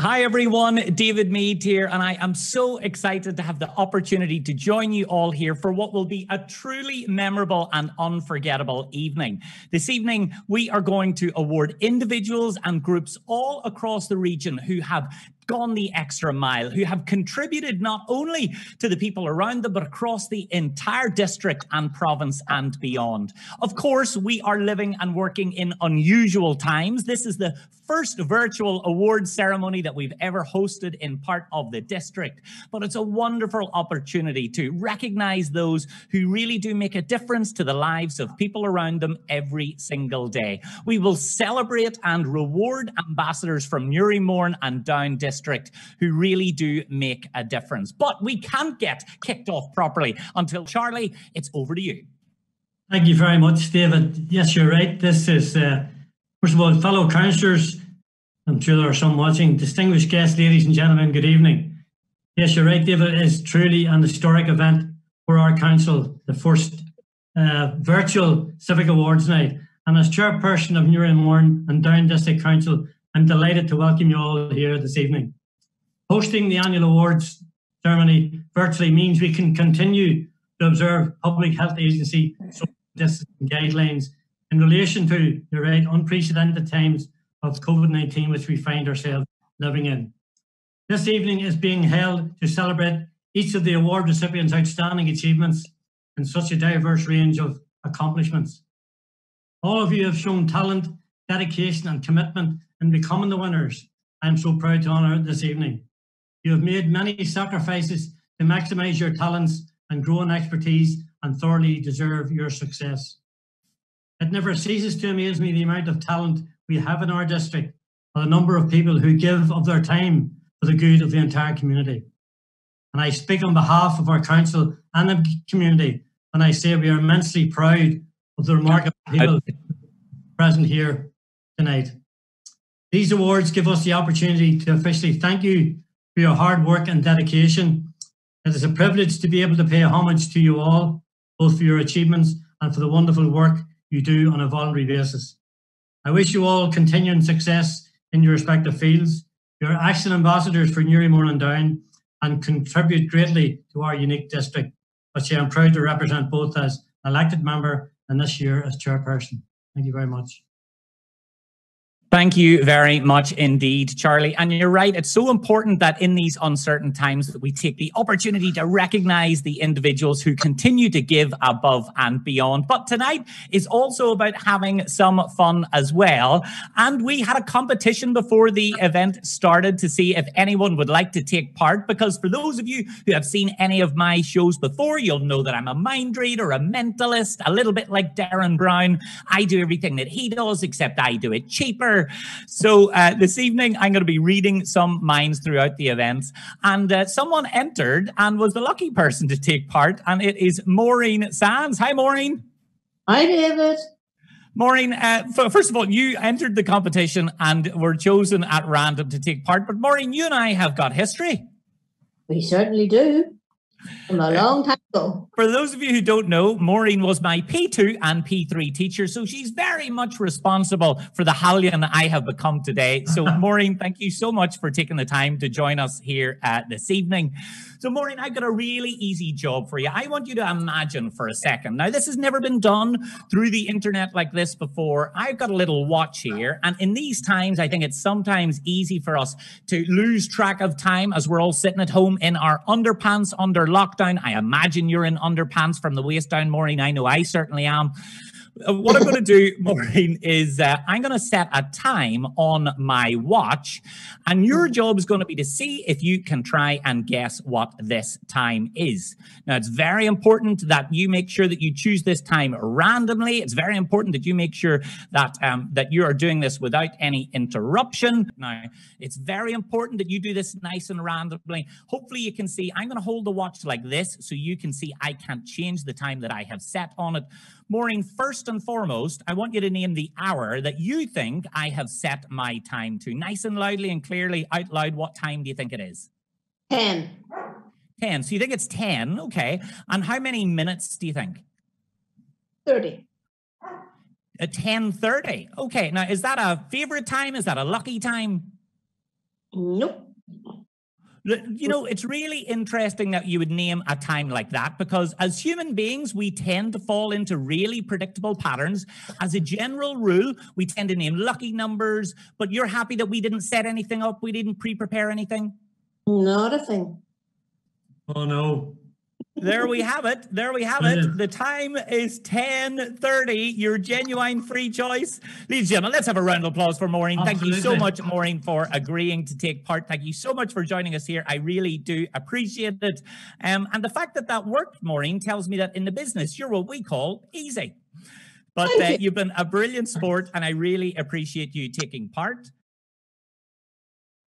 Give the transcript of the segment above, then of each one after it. Hi everyone, David Mead here, and I am so excited to have the opportunity to join you all here for what will be a truly memorable and unforgettable evening. This evening, we are going to award individuals and groups all across the region who have gone the extra mile, who have contributed not only to the people around them, but across the entire district and province and beyond. Of course, we are living and working in unusual times. This is the first virtual award ceremony that we've ever hosted in part of the district, but it's a wonderful opportunity to recognise those who really do make a difference to the lives of people around them every single day. We will celebrate and reward ambassadors from Newry, Mourne and Down District who really do make a difference. But we can't get kicked off properly until, Charlie, it's over to you. Thank you very much, David. Yes, you're right. This is, first of all, fellow councillors, I'm sure there are some watching, distinguished guests, ladies and gentlemen, good evening. Yes, you're right, David. It is truly an historic event for our council, the first virtual Civic Awards night. And as chairperson of Newry, Mourne and Down District Council, I'm delighted to welcome you all here this evening. Hosting the annual awards ceremony virtually means we can continue to observe Public Health Agency social distancing guidelines in relation to the unprecedented times of COVID-19 which we find ourselves living in. This evening is being held to celebrate each of the award recipients' outstanding achievements in such a diverse range of accomplishments. All of you have shown talent, dedication and commitment in becoming the winners. I am so proud to honour this evening. You have made many sacrifices to maximise your talents and grow in expertise and thoroughly deserve your success. It never ceases to amaze me the amount of talent we have in our district and the number of people who give of their time for the good of the entire community. And I speak on behalf of our council and the community when I say we are immensely proud of the remarkable people present here tonight. These awards give us the opportunity to officially thank you for your hard work and dedication. It is a privilege to be able to pay homage to you all, both for your achievements and for the wonderful work you do on a voluntary basis. I wish you all continuing success in your respective fields. You are excellent ambassadors for Newry, Mourne and Down and contribute greatly to our unique district, which I am proud to represent both as an elected member and this year as chairperson. Thank you very much. Thank you very much indeed, Charlie. And you're right, it's so important that in these uncertain times that we take the opportunity to recognise the individuals who continue to give above and beyond. But tonight is also about having some fun as well. And we had a competition before the event started to see if anyone would like to take part, because for those of you who have seen any of my shows before, you'll know that I'm a mind reader, a mentalist, a little bit like Darren Brown. I do everything that he does, except I do it cheaper. So this evening, I'm going to be reading some minds throughout the event. And someone entered and was the lucky person to take part. And it is Maureen Sands. Hi, Maureen. Hi, David. Maureen, first of all, you entered the competition and were chosen at random to take part. But Maureen, you and I have got history. We certainly do. From a long time ago. For those of you who don't know, Maureen was my P2 and P3 teacher, so she's very much responsible for the Hallion I have become today. So, Maureen, thank you so much for taking the time to join us here this evening. So, Maureen, I've got a really easy job for you. I want you to imagine for a second. Now, this has never been done through the internet like this before. I've got a little watch here, and in these times, I think it's sometimes easy for us to lose track of time as we're all sitting at home in our underpants under lockdown. I imagine you're in underpants from the waist down, Maureen. I know I certainly am. What I'm going to do, Maureen, is I'm going to set a time on my watch, and your job is going to be to see if you can try and guess what this time is. Now, it's very important that you make sure that you choose this time randomly. It's very important that you make sure that you are doing this without any interruption. Now, it's very important that you do this nice and randomly. Hopefully, you can see. I'm going to hold the watch like this so you can see I can't change the time that I have set on it. Maureen, first and foremost, I want you to name the hour that you think I have set my time to. Nice and loudly and clearly out loud, what time do you think it is? 10. 10. So you think it's 10, okay. And how many minutes do you think? 30. 10:30. Okay. Now, is that a favourite time? Is that a lucky time? Nope. You know, it's really interesting that you would name a time like that, because as human beings, we tend to fall into really predictable patterns. As a general rule, we tend to name lucky numbers, but you're happy that we didn't set anything up? We didn't pre-prepare anything? Not a thing. Oh, no. There we have it. There we have it. The time is 10:30. Your genuine free choice. Ladies and gentlemen, let's have a round of applause for Maureen. Absolutely. Thank you so much, Maureen, for agreeing to take part. Thank you so much for joining us here. I really do appreciate it. And the fact that that worked, Maureen, tells me that in the business, you're what we call easy. But you've been a brilliant sport, and I really appreciate you taking part.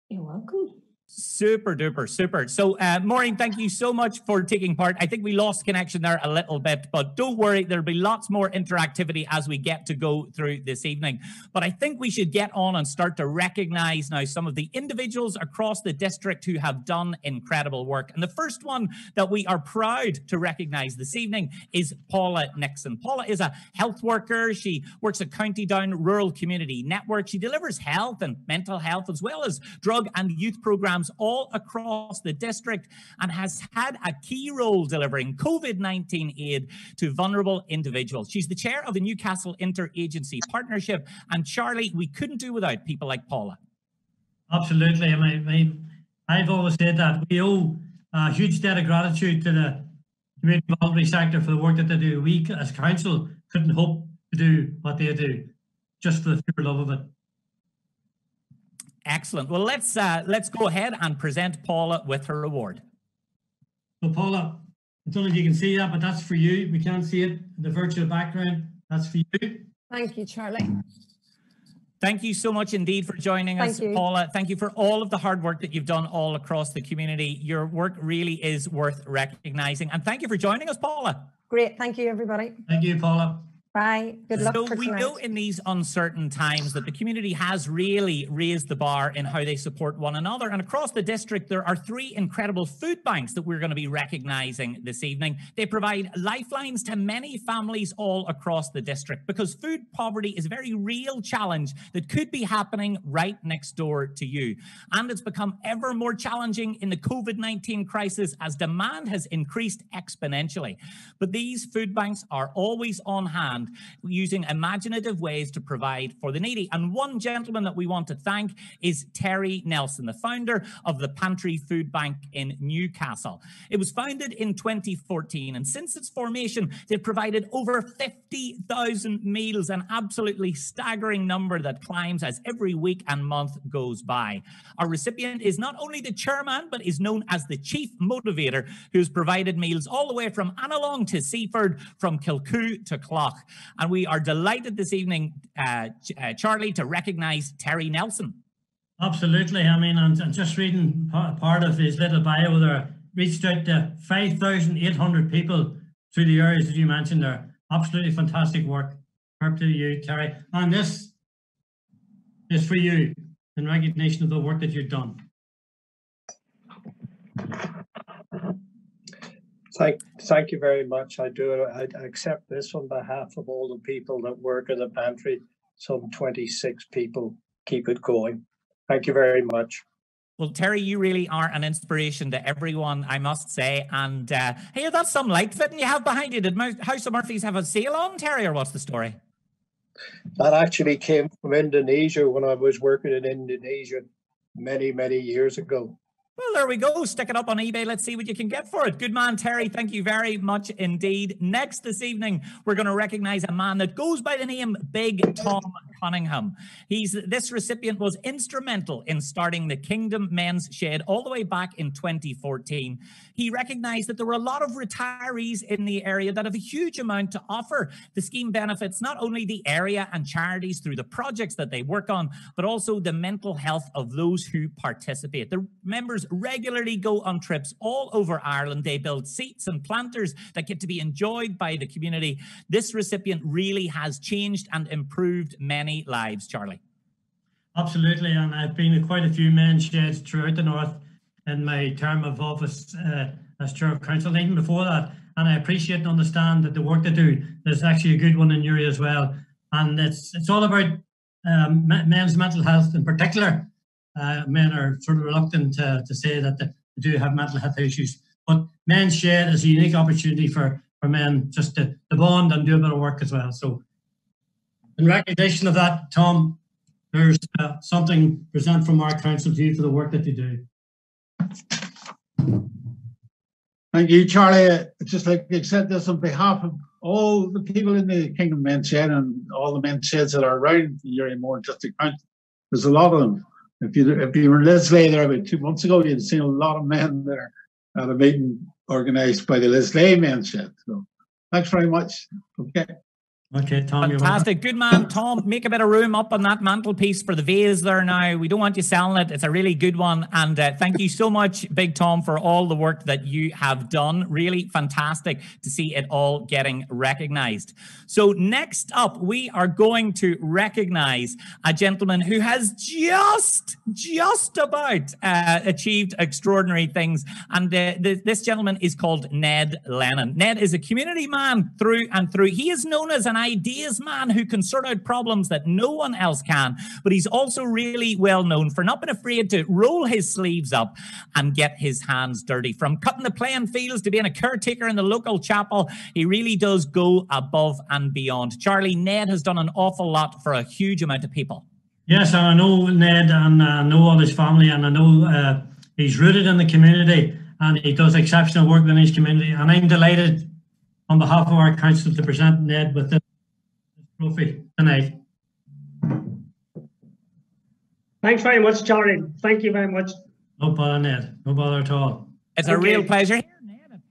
You're welcome. Super duper, super. So, Maureen, thank you so much for taking part. I think we lost connection there a little bit, but don't worry, there'll be lots more interactivity as we get to go through this evening. But I think we should get on and start to recognize now some of the individuals across the district who have done incredible work. And the first one that we are proud to recognize this evening is Paula Nixon. Paula is a health worker. She works at County Down Rural Community Network. She delivers health and mental health as well as drug and youth programs all across the district, and has had a key role delivering COVID-19 aid to vulnerable individuals. She's the chair of the Newcastle Interagency Partnership, and Charlie, we couldn't do without people like Paula. Absolutely. I've always said that we owe a huge debt of gratitude to the community voluntary sector for the work that they do. We as council couldn't hope to do what they do just for the pure love of it. Excellent. Well, let's go ahead and present Paula with her award. So, Paula, I don't know if you can see that, but that's for you. We can't see it. The virtual background, that's for you. Thank you, Charlie. Thank you so much indeed for joining us, Paula. Thank you for all of the hard work that you've done all across the community. Your work really is worth recognising. And thank you for joining us, Paula. Great. Thank you, everybody. Thank you, Paula. Bye. Good luck. So we know in these uncertain times that the community has really raised the bar in how they support one another. And across the district, there are three incredible food banks that we're going to be recognising this evening. They provide lifelines to many families all across the district, because food poverty is a very real challenge that could be happening right next door to you. And it's become ever more challenging in the COVID-19 crisis as demand has increased exponentially. But these food banks are always on hand, using imaginative ways to provide for the needy. And one gentleman that we want to thank is Terry Nelson, the founder of the Pantry Food Bank in Newcastle. It was founded in 2014, and since its formation, they've provided over 50,000 meals, an absolutely staggering number that climbs as every week and month goes by. Our recipient is not only the chairman, but is known as the chief motivator, who's provided meals all the way from Annalong to Seaford, from Kilcoo to Clough. And we are delighted this evening, Charlie, to recognise Terry Nelson. Absolutely. I mean, I'm just reading part of his little bio there. Reached out to 5,800 people through the areas that you mentioned there. Absolutely fantastic work. Up to you, Terry. And this is for you in recognition of the work that you've done. Thank you very much. I accept this on behalf of all the people that work at the pantry. Some 26 people keep it going. Thank you very much. Well, Terry, you really are an inspiration to everyone, I must say. And hey, that's some light fitting you have behind you. Did House of Murphys have a sale on, Terry, or what's the story? That actually came from Indonesia when I was working in Indonesia many, many years ago. Well, there we go. Stick it up on eBay. Let's see what you can get for it. Good man, Terry. Thank you very much indeed. Next this evening, we're going to recognize a man that goes by the name Big Tom Cunningham. This recipient was instrumental in starting the Kingdom Men's Shed all the way back in 2014. He recognized that there were a lot of retirees in the area that have a huge amount to offer. The scheme benefits not only the area and charities through the projects that they work on, but also the mental health of those who participate. The members regularly go on trips all over Ireland. They build seats and planters that get to be enjoyed by the community. This recipient really has changed and improved many lives, Charlie. Absolutely, and I've been to quite a few men's sheds throughout the north in my term of office as chair of council, even before that, and I appreciate and understand that the work they do, there's actually a good one in Newry as well, and it's all about men's mental health in particular. men are sort of reluctant to say that they do have mental health issues. But Men's Shed is a unique opportunity for men just to bond and do a bit of work as well. So in recognition of that, Tom, there's something present from our council to you for the work that you do. Thank you, Charlie. Just like you said this, on behalf of all the people in the Kingdom Men's Shed and all the men's sheds that are around the Newry and Mourne District Council, there's a lot of them. If you were in Lisleigh there about 2 months ago, you'd seen a lot of men there at a meeting organised by the Lisleigh Men's Shed. So thanks very much. Okay. Okay, Tom. Fantastic. Good man, Tom. Make a bit of room up on that mantelpiece for the vase there now. We don't want you selling it. It's a really good one. And thank you so much, Big Tom, for all the work that you have done. Really fantastic to see it all getting recognised. So next up, we are going to recognise a gentleman who has just about achieved extraordinary things. And this gentleman is called Ned Lennon. Ned is a community man through and through. He is known as an ideas man who can sort out problems that no one else can, but he's also really well known for not being afraid to roll his sleeves up and get his hands dirty. From cutting the playing fields to being a caretaker in the local chapel, he really does go above and beyond. Charlie, Ned has done an awful lot for a huge amount of people. Yes, I know Ned, and I know all his family, and I know he's rooted in the community, and he does exceptional work in his community, and I'm delighted on behalf of our council to present Ned with this trophy tonight. Thanks very much, Charlie. Thank you very much. No bother, Ned. No bother at all. It's okay. A real pleasure. I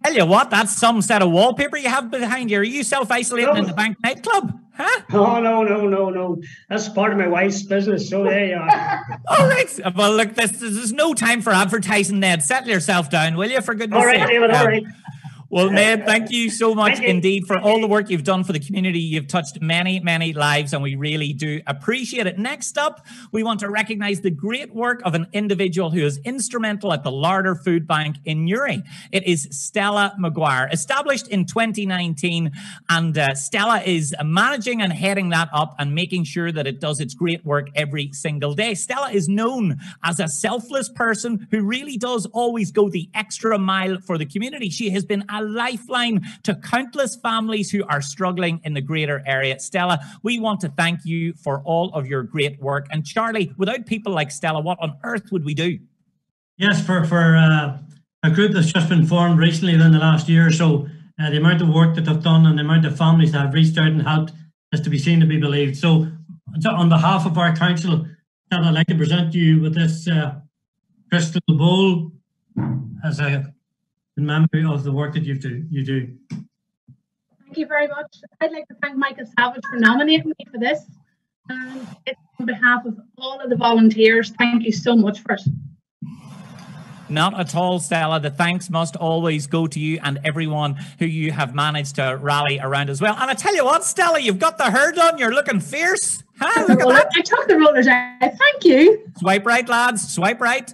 tell you what, that's some set of wallpaper you have behind you. Are you self-isolating in the Bank nightclub? Huh? Oh, no. That's part of my wife's business, so there you are. All right. Well, look, there's no time for advertising, Ned. Settle yourself down, will you, for goodness sake? All right, David, all right. Well, Ned, thank you so much indeed for all the work you've done for the community. You've touched many, many lives, and we really do appreciate it. Next up, we want to recognise the great work of an individual who is instrumental at the Larder Food Bank in Newry. It is Stella Maguire, established in 2019, and Stella is managing and heading that up and making sure that it does its great work every single day. Stella is known as a selfless person who really does always go the extra mile for the community. She has been a lifeline to countless families who are struggling in the greater area. Stella, we want to thank you for all of your great work. And Charlie, without people like Stella, what on earth would we do? Yes, for a group that's just been formed recently in the last year or so, the amount of work that they've done and the amount of families that have reached out and helped is to be seen to be believed. So on behalf of our council, Stella, I'd like to present you with this crystal bowl as a in memory of the work that you do. Thank you very much. I'd like to thank Michael Savage for nominating me for this. And it's on behalf of all of the volunteers. Thank you so much for it. Not at all, Stella. The thanks must always go to you and everyone who you have managed to rally around as well. And I tell you what, Stella, you've got the herd on. You're looking fierce. Huh? Look at that. I took the rollers out. Thank you. Swipe right, lads. Swipe right.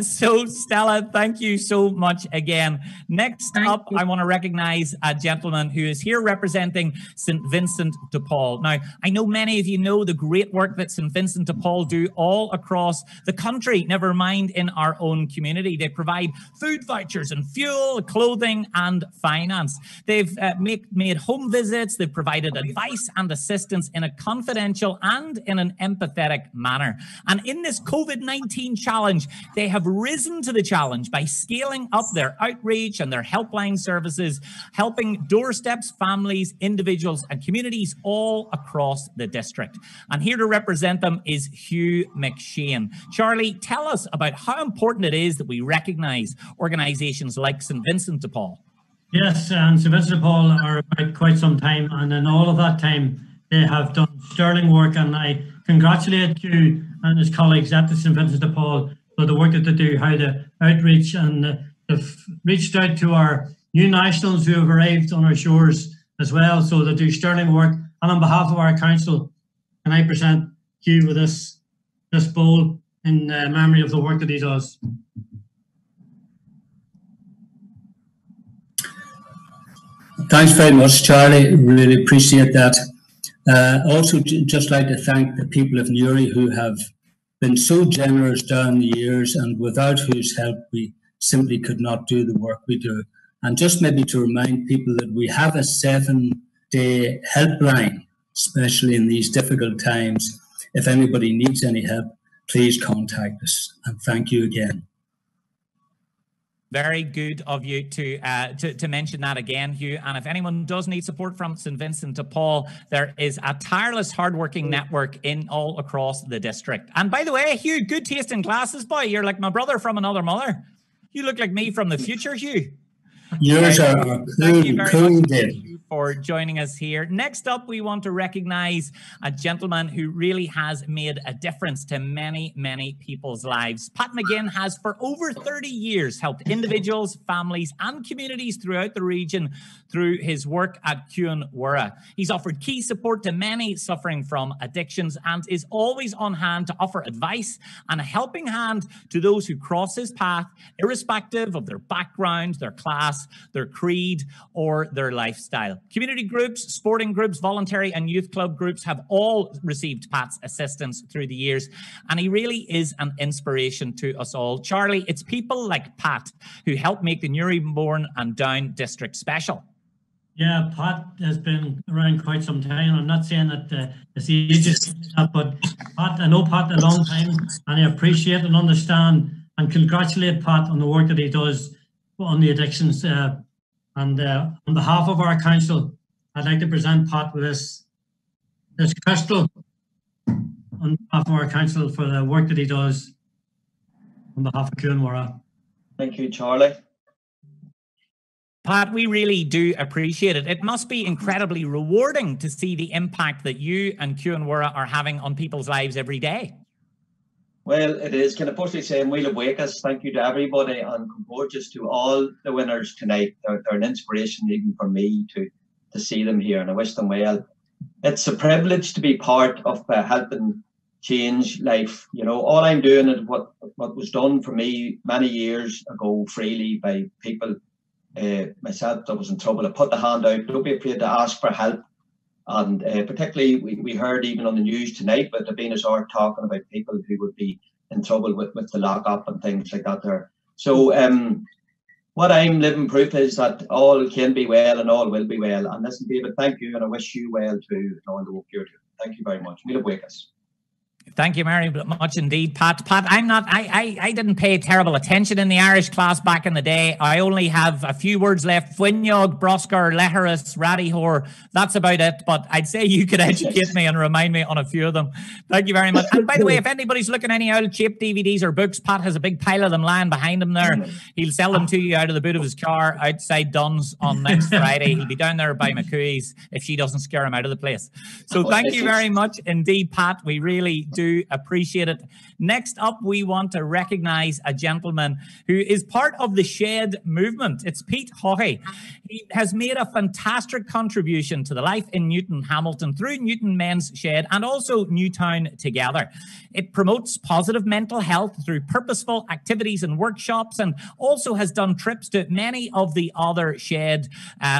So Stella, thank you so much again. Next up, I want to recognise a gentleman who is here representing St. Vincent de Paul. Now, I know many of you know the great work that St. Vincent de Paul do all across the country, never mind in our own community. They provide food vouchers and fuel, clothing and finance. They've made home visits, they've provided advice and assistance in a confidential and in an empathetic manner. And in this COVID-19 challenge, they have risen to the challenge by scaling up their outreach and their helpline services, helping doorsteps, families, individuals and communities all across the district. And here to represent them is Hugh McShane. Charlie, tell us about how important it is that we recognise organisations like St. Vincent de Paul. Yes, and St. Vincent de Paul are about quite some time, and in all of that time they have done sterling work, and I congratulate Hugh and his colleagues at the St. Vincent de Paul for the work that they do, how the outreach, and they've reached out to our new nationals who have arrived on our shores as well, so they do sterling work. And on behalf of our council, can I present Hugh with this bowl in memory of the work that he does. Thanks very much, Charlie, really appreciate that. Also just like to thank the people of Newry who have been so generous down the years and without whose help we simply could not do the work we do. And just maybe to remind people that we have a 7-day helpline, especially in these difficult times. If anybody needs any help, please contact us. And thank you again. Very good of you to mention that again, Hugh. And if anyone does need support from St. Vincent de Paul, there is a tireless, hardworking network in all across the district. And by the way, Hugh, good taste in glasses, boy. You're like my brother from another mother. You look like me from the future, Hugh. Yours are cool. For joining us here. Next up, we want to recognize a gentleman who really has made a difference to many, many people's lives. Pat McGinn has for over 30 years helped individuals, families and communities throughout the region through his work at Quay Wura. He's offered key support to many suffering from addictions and is always on hand to offer advice and a helping hand to those who cross his path, irrespective of their background, their class, their creed or their lifestyle. Community groups, sporting groups, voluntary and youth club groups have all received Pat's assistance through the years, and he really is an inspiration to us all. Charlie, it's people like Pat who help make the Newry, Mourne and Down district special. Yeah, Pat has been around quite some time. I'm not saying that it's easy, but Pat, I know Pat a long time, and I appreciate and understand and congratulate Pat on the work that he does on the addictions. And on behalf of our council, I'd like to present Pat with this crystal on behalf of our council for the work that he does on behalf of Quay Wura. Thank you, Charlie. Pat, we really do appreciate it. It must be incredibly rewarding to see the impact that you and Quay Wura are having on people's lives every day. Well, it is. Can I firstly say, Wheel of Wakers, thank you to everybody and gorgeous to all the winners tonight. They're an inspiration even for me to see them here, and I wish them well. It's a privilege to be part of helping change life. You know, all I'm doing is what was done for me many years ago freely by people. Myself, I was in trouble. I put the hand out. Don't be afraid to ask for help. And particularly, we heard even on the news tonight with the Venus Art talking about people who would be in trouble with the lock-up and things like that there. So what I'm living proof is that all can be well and all will be well. And listen, David, thank you, and I wish you well too on the work you're doing. Thank you very much. We'll wake us. Thank you, Mary, but much indeed, Pat. Pat, I didn't pay terrible attention in the Irish class back in the day. I only have a few words left. Fhuinneog, Broskar, Leharus, Radihor. That's about it. But I'd say you could educate me and remind me on a few of them. Thank you very much. And by the way, if anybody's looking at any old cheap DVDs or books, Pat has a big pile of them lying behind him there. He'll sell them to you out of the boot of his car outside Dunn's on next Friday. He'll be down there by McCooey's if she doesn't scare him out of the place. So thank you very much indeed, Pat. We really do appreciate it. Next up, we want to recognize a gentleman who is part of the SHED movement. It's Pete Hoy. He has made a fantastic contribution to the life in Newtownhamilton through Newton Men's SHED and also Newtown Together. It promotes positive mental health through purposeful activities and workshops, and also has done trips to many of the other SHED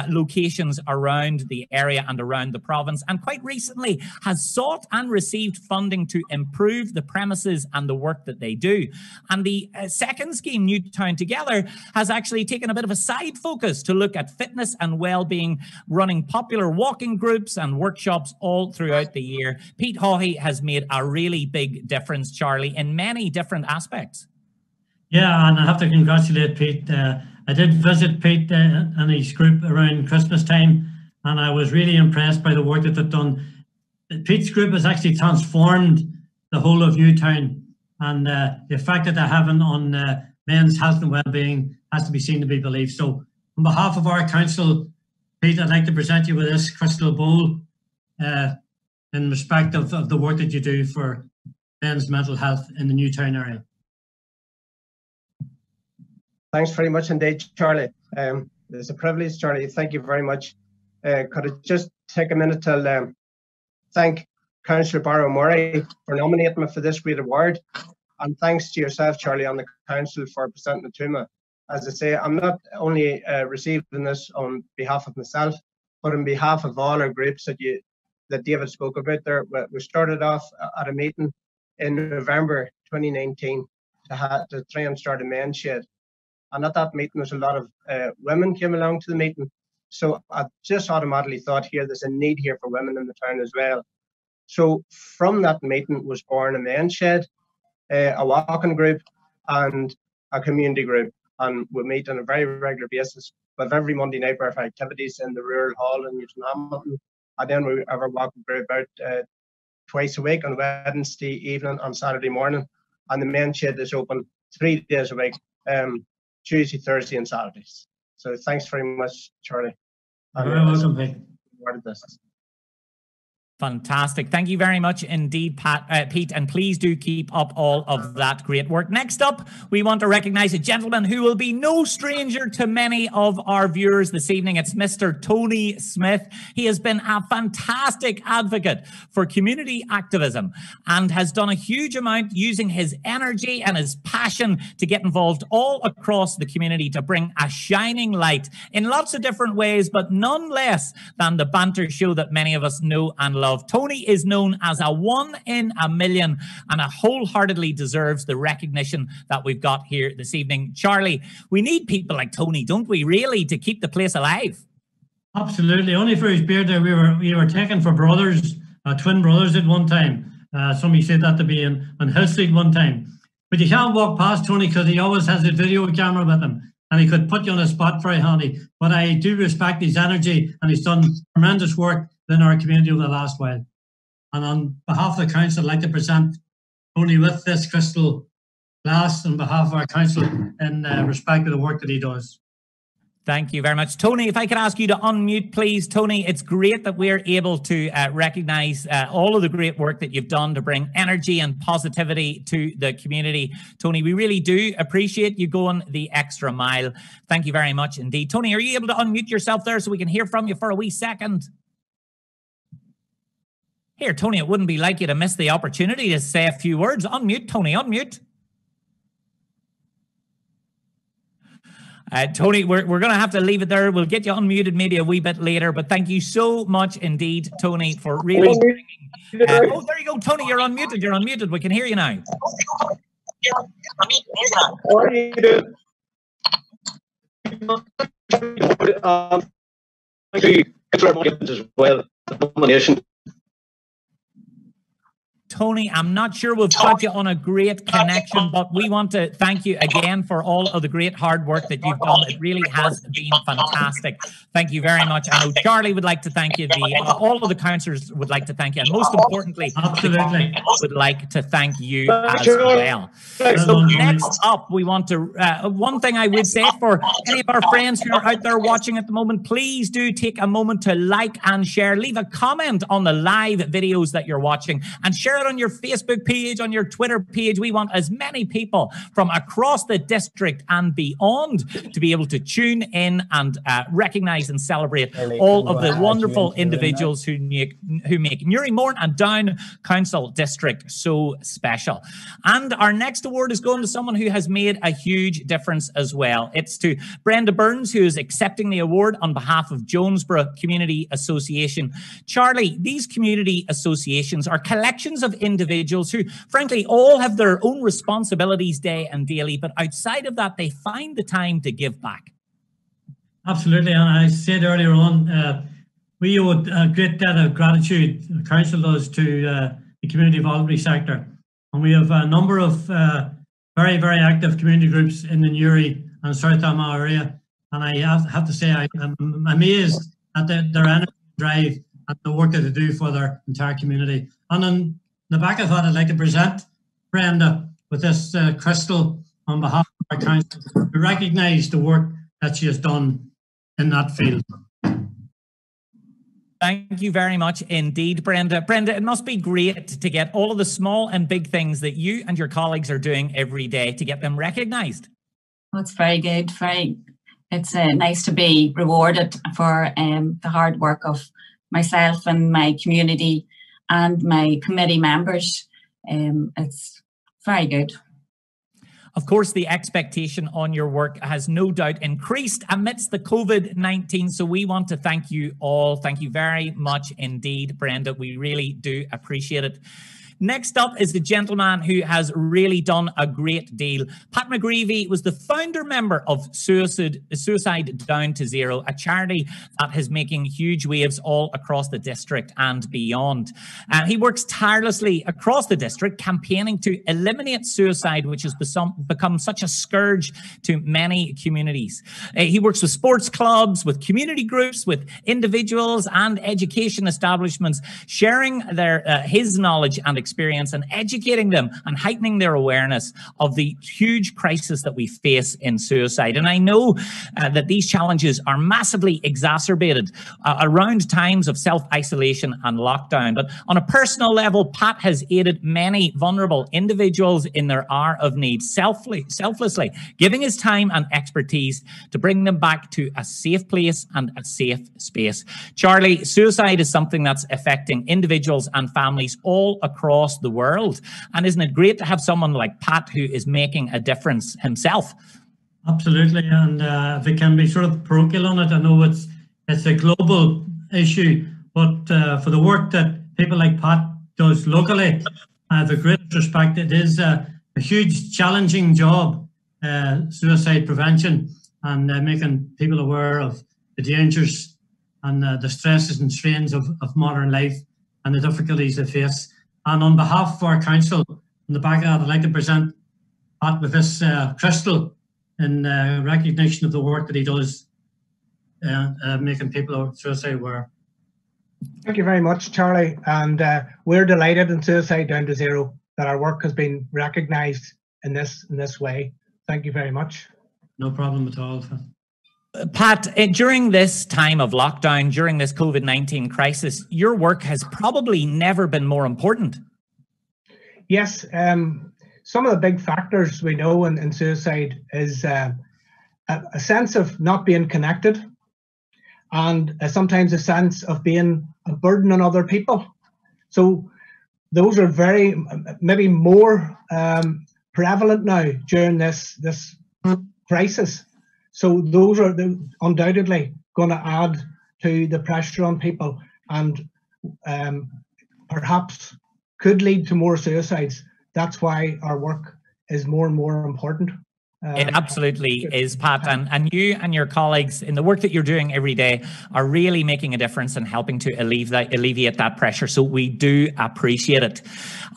locations around the area and around the province, and quite recently has sought and received funding to improve the premises and the work that they do. And the second scheme, Newtown Together, has actually taken a bit of a side focus to look at fitness and well-being, running popular walking groups and workshops all throughout the year. Pete Hawhey has made a really big difference, Charlie, in many different aspects. Yeah, and I have to congratulate Pete. I did visit Pete and his group around Christmas time, and I was really impressed by the work that they've done. Pete's group has actually transformed the whole of Newtown, and the effect that they're having on men's health and well-being has to be seen to be believed. So on behalf of our council, Pete, I'd like to present you with this crystal bowl in respect of the work that you do for men's mental health in the Newtown area. Thanks very much indeed, Charlie. It's a privilege, Charlie. Thank you very much. Could I just take a minute till thank Councillor Barrow Murray for nominating me for this great award, and thanks to yourself, Charlie, on the council for presenting it to me. As I say, I'm not only receiving this on behalf of myself, but on behalf of all our groups that David spoke about there. We started off at a meeting in November 2019 to try and start a men's shed. And at that meeting, there's a lot of women came along to the meeting. So I just automatically thought, here, there's a need here for women in the town as well. So from that meeting was born a men's shed, a walking group and a community group. And we meet on a very regular basis. But every Monday night we have activities in the rural hall in Newtownhamilton. And then we have a walking group out twice a week on Wednesday evening and Saturday morning. And the men's shed is open 3 days a week, Tuesday, Thursday and Saturdays. So thanks very much, Charlie. You're welcome, Pete. Fantastic. Thank you very much indeed, Pete, and please do keep up all of that great work. Next up, we want to recognise a gentleman who will be no stranger to many of our viewers this evening. It's Mr. Tony Smith. He has been a fantastic advocate for community activism and has done a huge amount using his energy and his passion to get involved all across the community to bring a shining light in lots of different ways, but none less than the banter show that many of us know and love. Tony is known as a 1 in a million and wholeheartedly deserves the recognition that we've got here this evening. Charlie, we need people like Tony, don't we, really, to keep the place alive? Absolutely. Only for his beard there, we were taken for brothers, twin brothers at one time. Somebody said that to be on Hill Street one time. But you can't walk past Tony because he always has a video camera with him and he could put you on the spot very handy. But I do respect his energy and he's done tremendous work in our community over the last while. And on behalf of the council, I'd like to present Tony with this crystal glass on behalf of our council in respect of the work that he does. Thank you very much. Tony, if I could ask you to unmute, please. Tony, it's great that we're able to recognise all of the great work that you've done to bring energy and positivity to the community. Tony, we really do appreciate you going the extra mile. Thank you very much indeed. Tony, are you able to unmute yourself there so we can hear from you for a wee second? Here, Tony, it wouldn't be like you to miss the opportunity to say a few words. Unmute, Tony, unmute. Tony, we're going to have to leave it there. We'll get you unmuted maybe a wee bit later, but thank you so much indeed, Tony, for really... oh, there you go, Tony, you're unmuted, you're unmuted. We can hear you now. Tony, I'm not sure we've got you on a great connection, but we want to thank you again for all of the great hard work that you've done. It really has been fantastic. Thank you very much. I know Charlie would like to thank you. All of the councillors would like to thank you. And most importantly, absolutely, would like to thank you as well. So next up, we want to, one thing I would say for any of our friends who are out there watching at the moment, please do take a moment to like and share. Leave a comment on the live videos that you're watching and share on your Facebook page, on your Twitter page. We want as many people from across the district and beyond to be able to tune in and recognise and celebrate all of the wonderful individuals who make Newry, Mourne and Down Council District so special. And our next award is going to someone who has made a huge difference as well. It's to Brenda Burns, who is accepting the award on behalf of Jonesborough Community Association. Charlie, these community associations are collections of individuals who, frankly, all have their own responsibilities day and daily, but outside of that, they find the time to give back. Absolutely, and I said earlier on, we owe a great debt of gratitude, the council does, to the community voluntary sector. And we have a number of very, very active community groups in the Newry and South Armagh area, and I have to say I'm amazed at their energy drive and the work that they do for their entire community. And on the back of that, I'd like to present Brenda with this crystal on behalf of our council to recognise the work that she has done in that field. Thank you very much indeed, Brenda. Brenda, it must be great to get all of the small and big things that you and your colleagues are doing every day to get them recognised. Well, it's very good. It's nice to be rewarded for the hard work of myself and my community and my committee members. It's very good. Of course, the expectation on your work has no doubt increased amidst the COVID-19. So we want to thank you all. Thank you very much indeed, Brenda. We really do appreciate it. Next up is the gentleman who has really done a great deal. Pat McGreevy was the founder member of Suicide Down to Zero, a charity that is making huge waves all across the district and beyond. He works tirelessly across the district, campaigning to eliminate suicide, which has become such a scourge to many communities. He works with sports clubs, with community groups, with individuals and education establishments, sharing his knowledge and experience and educating them and heightening their awareness of the huge crisis that we face in suicide. And I know that these challenges are massively exacerbated around times of self-isolation and lockdown. But on a personal level, Pat has aided many vulnerable individuals in their hour of need, selflessly giving his time and expertise to bring them back to a safe place and a safe space. Charlie, suicide is something that's affecting individuals and families all across the world. And isn't it great to have someone like Pat who is making a difference himself? Absolutely. And if it can be sort of parochial on it, I know it's a global issue, but for the work that people like Pat does locally, I have the greatest respect. It is a huge, challenging job, suicide prevention, and making people aware of the dangers and the stresses and strains of modern life and the difficulties they face. And on behalf of our council, on the back of that, I'd like to present Pat with this crystal in recognition of the work that he does making people suicide aware. Thank you very much, Charlie. And we're delighted in Suicide Down to Zero that our work has been recognised in this way. Thank you very much. No problem at all. Pat, during this time of lockdown, during this COVID-19 crisis, your work has probably never been more important. Yes, some of the big factors we know in suicide is a sense of not being connected, and sometimes a sense of being a burden on other people. So those are very, maybe more prevalent now during this crisis. So those are undoubtedly going to add to the pressure on people and perhaps could lead to more suicides. That's why our work is more and more important. It absolutely is, Pat, and you and your colleagues in the work that you're doing every day are really making a difference and helping to alleviate that pressure, so we do appreciate it.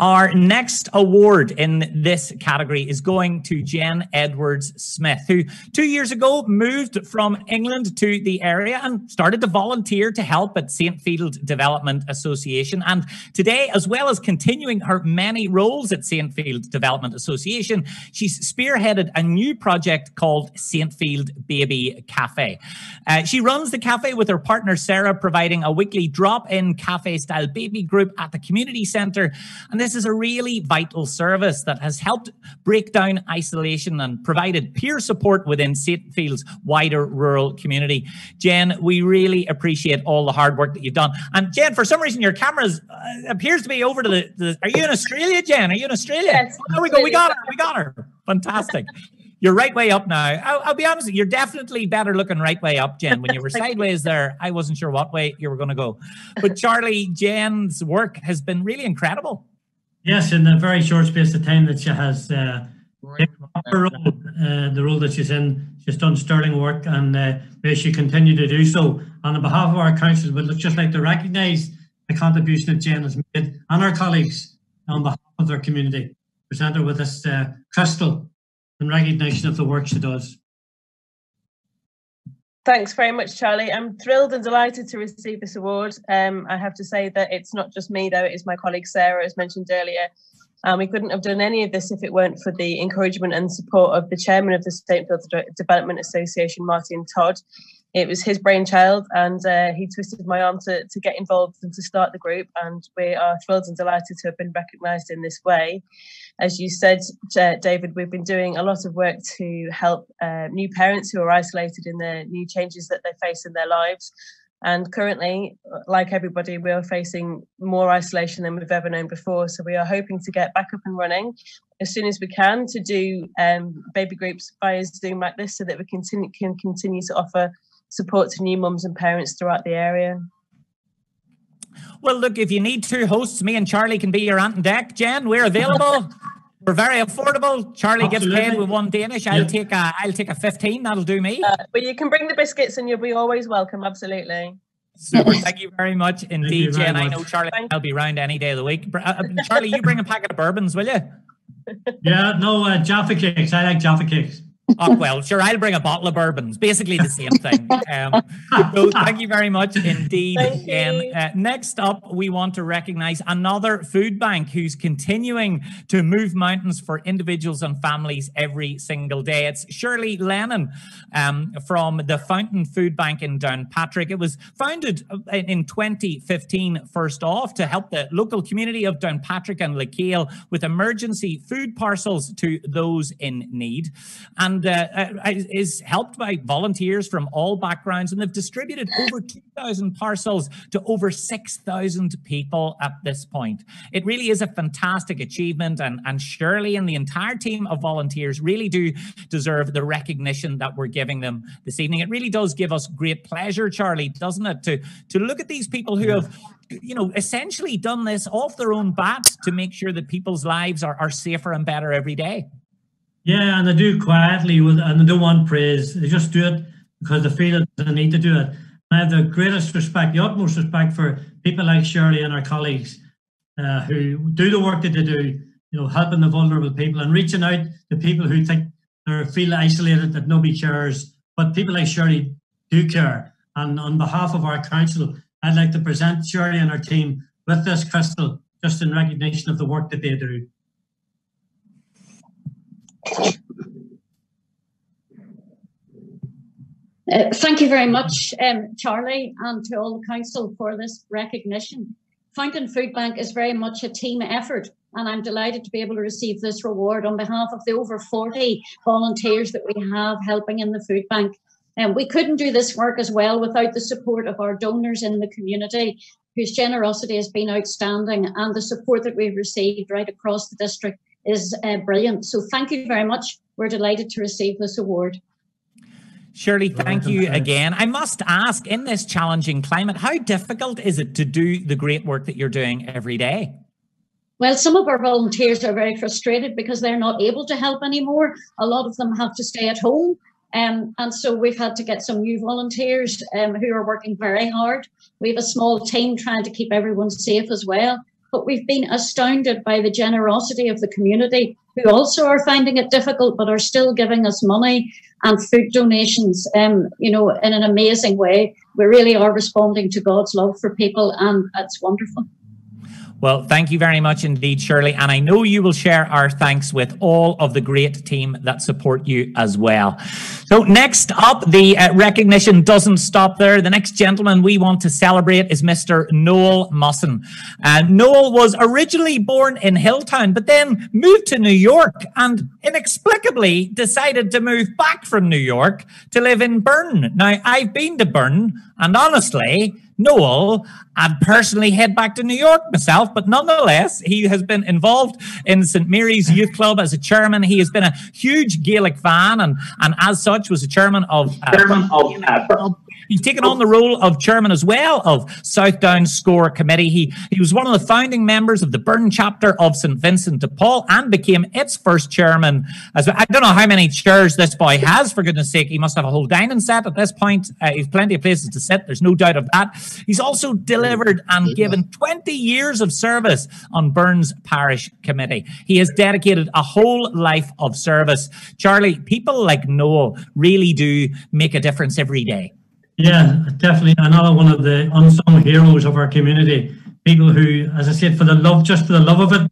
Our next award in this category is going to Jen Edwards-Smith, who 2 years ago moved from England to the area and started to volunteer to help at Saintfield Development Association. And today, as well as continuing her many roles at Saintfield Development Association, she's spearheaded a new project called Saintfield Baby Cafe. She runs the cafe with her partner Sarah, providing a weekly drop-in cafe-style baby group at the community centre. And this is a really vital service that has helped break down isolation and provided peer support within Saintfield's wider rural community. Jen, we really appreciate all the hard work that you've done. And Jen, for some reason, your camera appears to be over to the... Are you in Australia, Jen? Are you in Australia? Yes. Oh, there we go. We got her. We got her. Fantastic. You're right way up now. I'll be honest, you're definitely better looking right way up, Jen. When you were sideways there, I wasn't sure what way you were going to go. But Charlie, Jen's work has been really incredible. Yes, in the very short space of time that she has the role that she's in, she's done sterling work, and may she continue to do so. On behalf of our council, we'd just like to recognise the contribution that Jen has made and our colleagues on behalf of their community. Present her with this crystal in recognition of the work she does. Thanks very much, Charlie. I'm thrilled and delighted to receive this award. I have to say that it's not just me, though. It is my colleague Sarah, as mentioned earlier. We couldn't have done any of this if it weren't for the encouragement and support of the chairman of the Saintfield Development Association, Martin Todd. It was his brainchild, and he twisted my arm to get involved and to start the group, and we are thrilled and delighted to have been recognised in this way. As you said, David, we've been doing a lot of work to help new parents who are isolated in the new changes that they face in their lives. And currently, like everybody, we are facing more isolation than we've ever known before. So we are hoping to get back up and running as soon as we can to do baby groups via Zoom like this, so that we can continue to offer support to new mums and parents throughout the area. Well, look, if you need two hosts, me and Charlie can be your aunt and deck. Jen, we're available. We're very affordable. Charlie gets paid with one Danish. Yeah. I'll take a 15. That'll do me. Well, you can bring the biscuits and you'll be always welcome. Absolutely. Super. Thank you very much indeed, Jen. I know Charlie will be round any day of the week. Charlie, you bring a packet of bourbons, will you? Yeah, no, Jaffa cakes. I like Jaffa cakes. Oh, well, sure, I'll bring a bottle of bourbons. Basically the same thing. So thank you very much indeed. And next up, we want to recognise another food bank who's continuing to move mountains for individuals and families every single day. It's Shirley Lennon from the Fountain Food Bank in Downpatrick. It was founded in 2015, first off, to help the local community of Downpatrick and Lacaille with emergency food parcels to those in need. And is helped by volunteers from all backgrounds, and they've distributed over 2,000 parcels to over 6,000 people at this point. It really is a fantastic achievement, and Shirley and the entire team of volunteers really do deserve the recognition that we're giving them this evening. It really does give us great pleasure, Charlie, doesn't it, to look at these people who have, you know, essentially done this off their own bat to make sure that people's lives are safer and better every day. Yeah, and they do quietly, and they don't want praise. They just do it because they feel that they need to do it. And I have the greatest respect, the utmost respect for people like Shirley and our colleagues who do the work that they do, you know, helping the vulnerable people and reaching out to people who think they feel isolated, that nobody cares. But people like Shirley do care. And on behalf of our council, I'd like to present Shirley and our team with this crystal just in recognition of the work that they do. Thank you very much, Charlie, and to all the council for this recognition. Fountain Food Bank is very much a team effort, and I'm delighted to be able to receive this reward on behalf of the over 40 volunteers that we have helping in the food bank. We couldn't do this work as well without the support of our donors in the community, whose generosity has been outstanding, and the support that we've received right across the district is brilliant. So thank you very much. We're delighted to receive this award. Shirley, thank you again. I must ask, in this challenging climate, how difficult is it to do the great work that you're doing every day? Well, some of our volunteers are very frustrated because they're not able to help anymore. A lot of them have to stay at home. And so we've had to get some new volunteers who are working very hard. We have a small team trying to keep everyone safe as well. But we've been astounded by the generosity of the community, who also are finding it difficult but are still giving us money and food donations, you know, in an amazing way. We really are responding to God's love for people, and that's wonderful. Well, thank you very much indeed, Shirley. And I know you will share our thanks with all of the great team that support you as well. So next up, the recognition doesn't stop there. The next gentleman we want to celebrate is Mr. Noel Musson. Noel was originally born in Hilltown, but then moved to New York and inexplicably decided to move back from New York to live in Bern. Now, I've been to Bern, and honestly, Noel, I'd personally head back to New York myself, but nonetheless, he has been involved in St. Mary's Youth Club as a chairman. He has been a huge Gaelic fan, and as such was a chairman of... He's taken on the role of chairman as well of South Down Score Committee. He was one of the founding members of the Bern chapter of St. Vincent de Paul and became its first chairman. As I don't know how many chairs this boy has, for goodness sake. He must have a whole dining set at this point. He's plenty of places to sit. There's no doubt of that. He's also delivered and given 20 years of service on Bern's Parish Committee. He has dedicated a whole life of service. Charlie, people like Noel really do make a difference every day. Yeah, definitely. Another one of the unsung heroes of our community. People who, as I said, for the love, just for the love of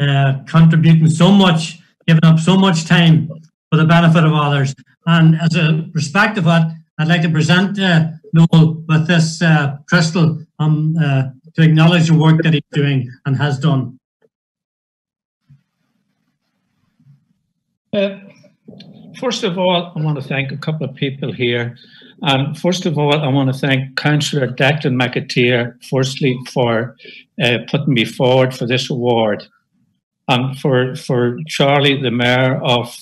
it, contributing so much, giving up so much time for the benefit of others. And as a respect of that, I'd like to present Noel with this crystal to acknowledge the work that he's doing and has done. First of all, I want to thank a couple of people here. First of all, I want to thank Councillor Declan McAteer, firstly, for putting me forward for this award. For Charlie, the Mayor of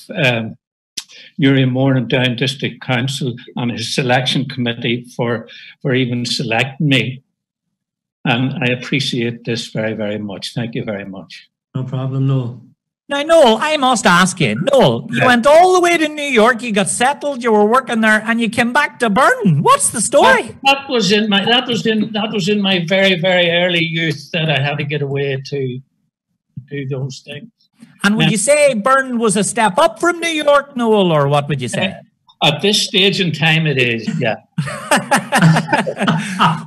Newry, Mourne and Down District Council, and his selection committee for even selecting me. And I appreciate this very, very much. Thank you very much. No problem, Noel. Now, Noel, I must ask you. Noel, you went all the way to New York, you got settled, you were working there, and you came back to Bern. What's the story? That was in my very, very early youth that I had to get away to do those things. And would you say Bern was a step up from New York, Noel, or what would you say? At this stage in time, it is, yeah.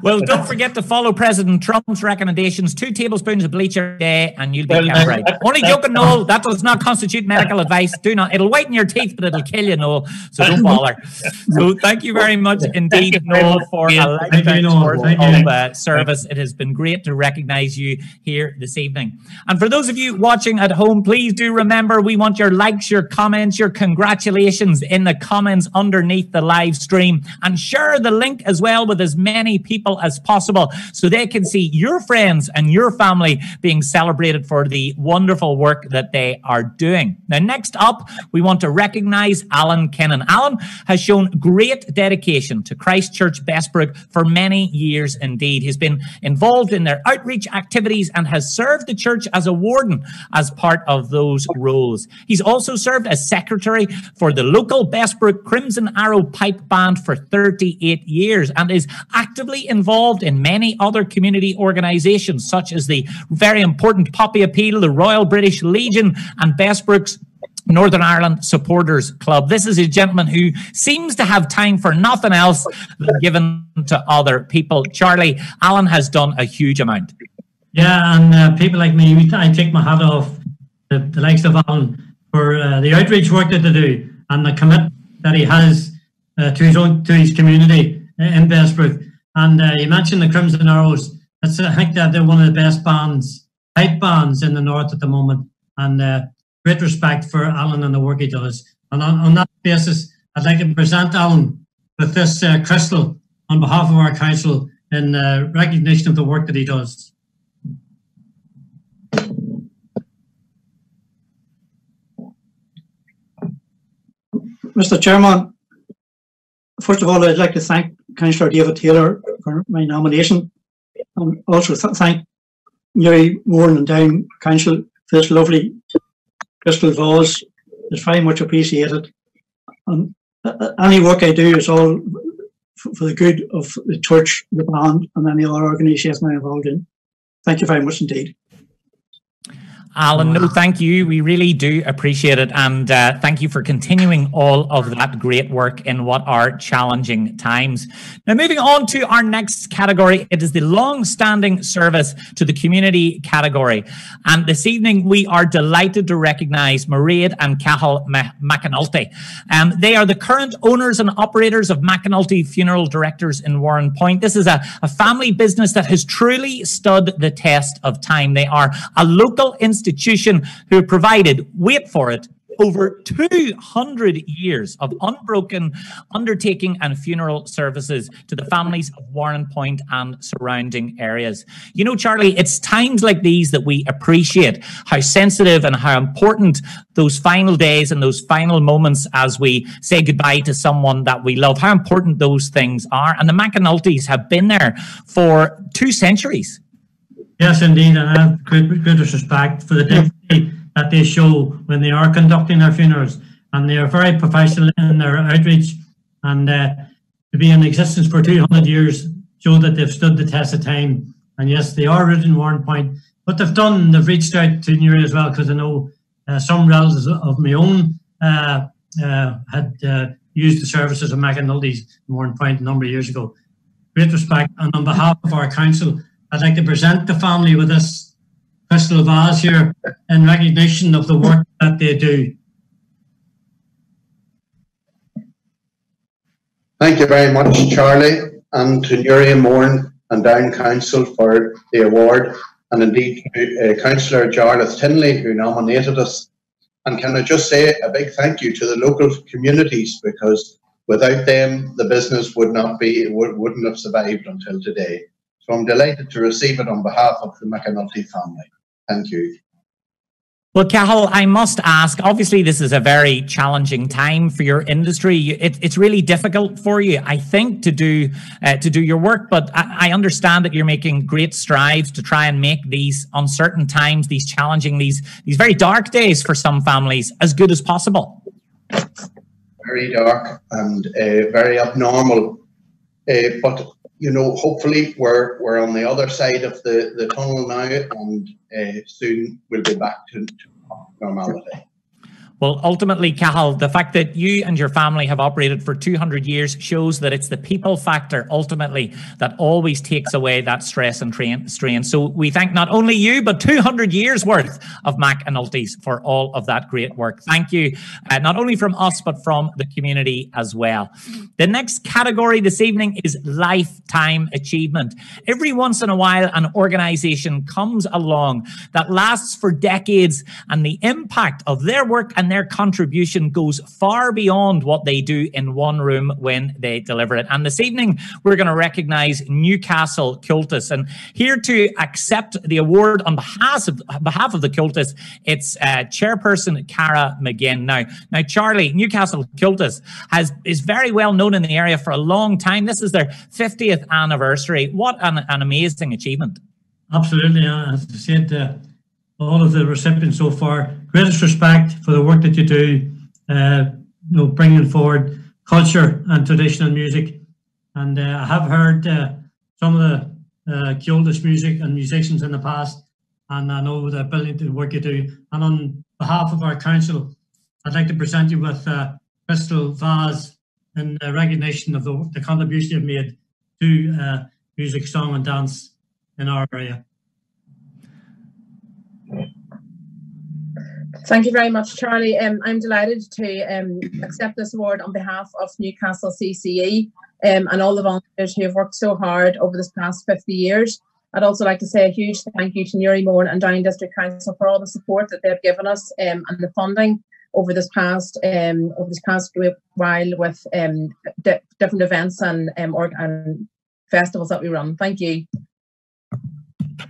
Well, don't forget to follow President Trump's recommendations. 2 tablespoons of bleach every day and you'll be right. Only joking, Noel. That does not constitute medical advice. Do not. It'll whiten your teeth, but it'll kill you, Noel. So don't bother. So thank you very much indeed, Noel, for a lifetime worth of service. It has been great to recognise you here this evening. And for those of you watching at home, please do remember we want your likes, your comments, your congratulations in the comments underneath the live stream, and share the link as well with as many people as possible so they can see your friends and your family being celebrated for the wonderful work that they are doing. Now, next up, we want to recognize Alan Kenan. Alan has shown great dedication to Christchurch Bessbrook for many years indeed. He's been involved in their outreach activities and has served the church as a warden as part of those roles. He's also served as secretary for the local Bessbrook Crimson Arrow Pipe Band for 38 years and is actively involved in many other community organisations such as the very important Poppy Appeal, the Royal British Legion and Bessbrook's Northern Ireland Supporters Club. This is a gentleman who seems to have time for nothing else than giving to other people. Charlie, Alan has done a huge amount. Yeah, and people like me, I take my hat off the likes of Alan for the outreach work that they do and the commitment that he has to his community in Bessbrook. And you mentioned the Crimson Arrows. I think that they're one of the best bands, pipe bands in the north at the moment. And great respect for Alan and the work he does. And on that basis, I'd like to present Alan with this crystal on behalf of our council in recognition of the work that he does. Mr. Chairman, first of all, I'd like to thank Councillor David Taylor for my nomination and also thank Newry, Mourne and Down Council for this lovely crystal vase. It's very much appreciated. And any work I do is all for the good of the church, the band and any other organisation I'm involved in. Thank you very much indeed. Alan, no, thank you. We really do appreciate it. And thank you for continuing all of that great work in what are challenging times. Now, moving on to our next category, it is the long-standing service to the community category. And this evening, we are delighted to recognise Mairead and Cahill McAnulty. They are the current owners and operators of McAnulty Funeral Directors in Warren Point. This is a family business that has truly stood the test of time. They are a local institution who provided, wait for it, over 200 years of unbroken undertaking and funeral services to the families of Warren Point and surrounding areas. You know, Charlie, it's times like these that we appreciate how sensitive and how important those final days and those final moments as we say goodbye to someone that we love, how important those things are. And the McAnultys have been there for 2 centuries. Yes, indeed, and I have great respect for the dignity that they show when they are conducting their funerals, and they are very professional in their outreach, and to be in existence for 200 years show that they've stood the test of time. And yes, they are rooted in Warren Point, but they've reached out to Newry as well, because I know some relatives of my own had used the services of McAnulty's in Warren Point a number of years ago. Great respect, and on behalf of our council, I'd like to present the family with this crystal vase here in recognition of the work that they do. Thank you very much, Charlie, and to Newry, Mourne and Down Council for the award, and indeed to Councillor Jarlath Tinley who nominated us. And can I just say a big thank you to the local communities, because without them the business wouldn't have survived until today. So I'm delighted to receive it on behalf of the McAnulty family. Thank you. Well, Cahill, I must ask, obviously this is a very challenging time for your industry. It's really difficult for you, I think, to do your work, but I understand that you're making great strides to try and make these uncertain times, these challenging, these very dark days for some families, as good as possible. Very dark and very abnormal, but you know, hopefully we're on the other side of the tunnel now, and soon we'll be back to normality. Well, ultimately, Cahill, the fact that you and your family have operated for 200 years shows that it's the people factor, ultimately, that always takes away that stress and strain. So we thank not only you, but 200 years worth of McAnulty's for all of that great work. Thank you, not only from us, but from the community as well. The next category this evening is lifetime achievement. Every once in a while, an organisation comes along that lasts for decades, and the impact of their work and their contribution goes far beyond what they do in one room when they deliver it. And this evening, we're going to recognise Newcastle Cultists. And here to accept the award on behalf of the Cultists, it's Chairperson Cara McGinn. Now, Charlie, Newcastle Cultists is very well known in the area for a long time. This is their 50th anniversary. What an amazing achievement. Absolutely. As I said, all of the recipients so far, greatest respect for the work that you do, you know, bringing forward culture and traditional music. And I have heard some of the Cultist music and musicians in the past, and I know the brilliant work you do. And on behalf of our council, I'd like to present you with a crystal vase in recognition of the contribution you've made to music, song and dance in our area. Thank you very much, Charlie. I'm delighted to accept this award on behalf of Newcastle CCE and all the volunteers who have worked so hard over this past 50 years. I'd also like to say a huge thank you to Newry, Mourne and Down District Council for all the support that they've given us and the funding over this past while with different events and festivals that we run. Thank you.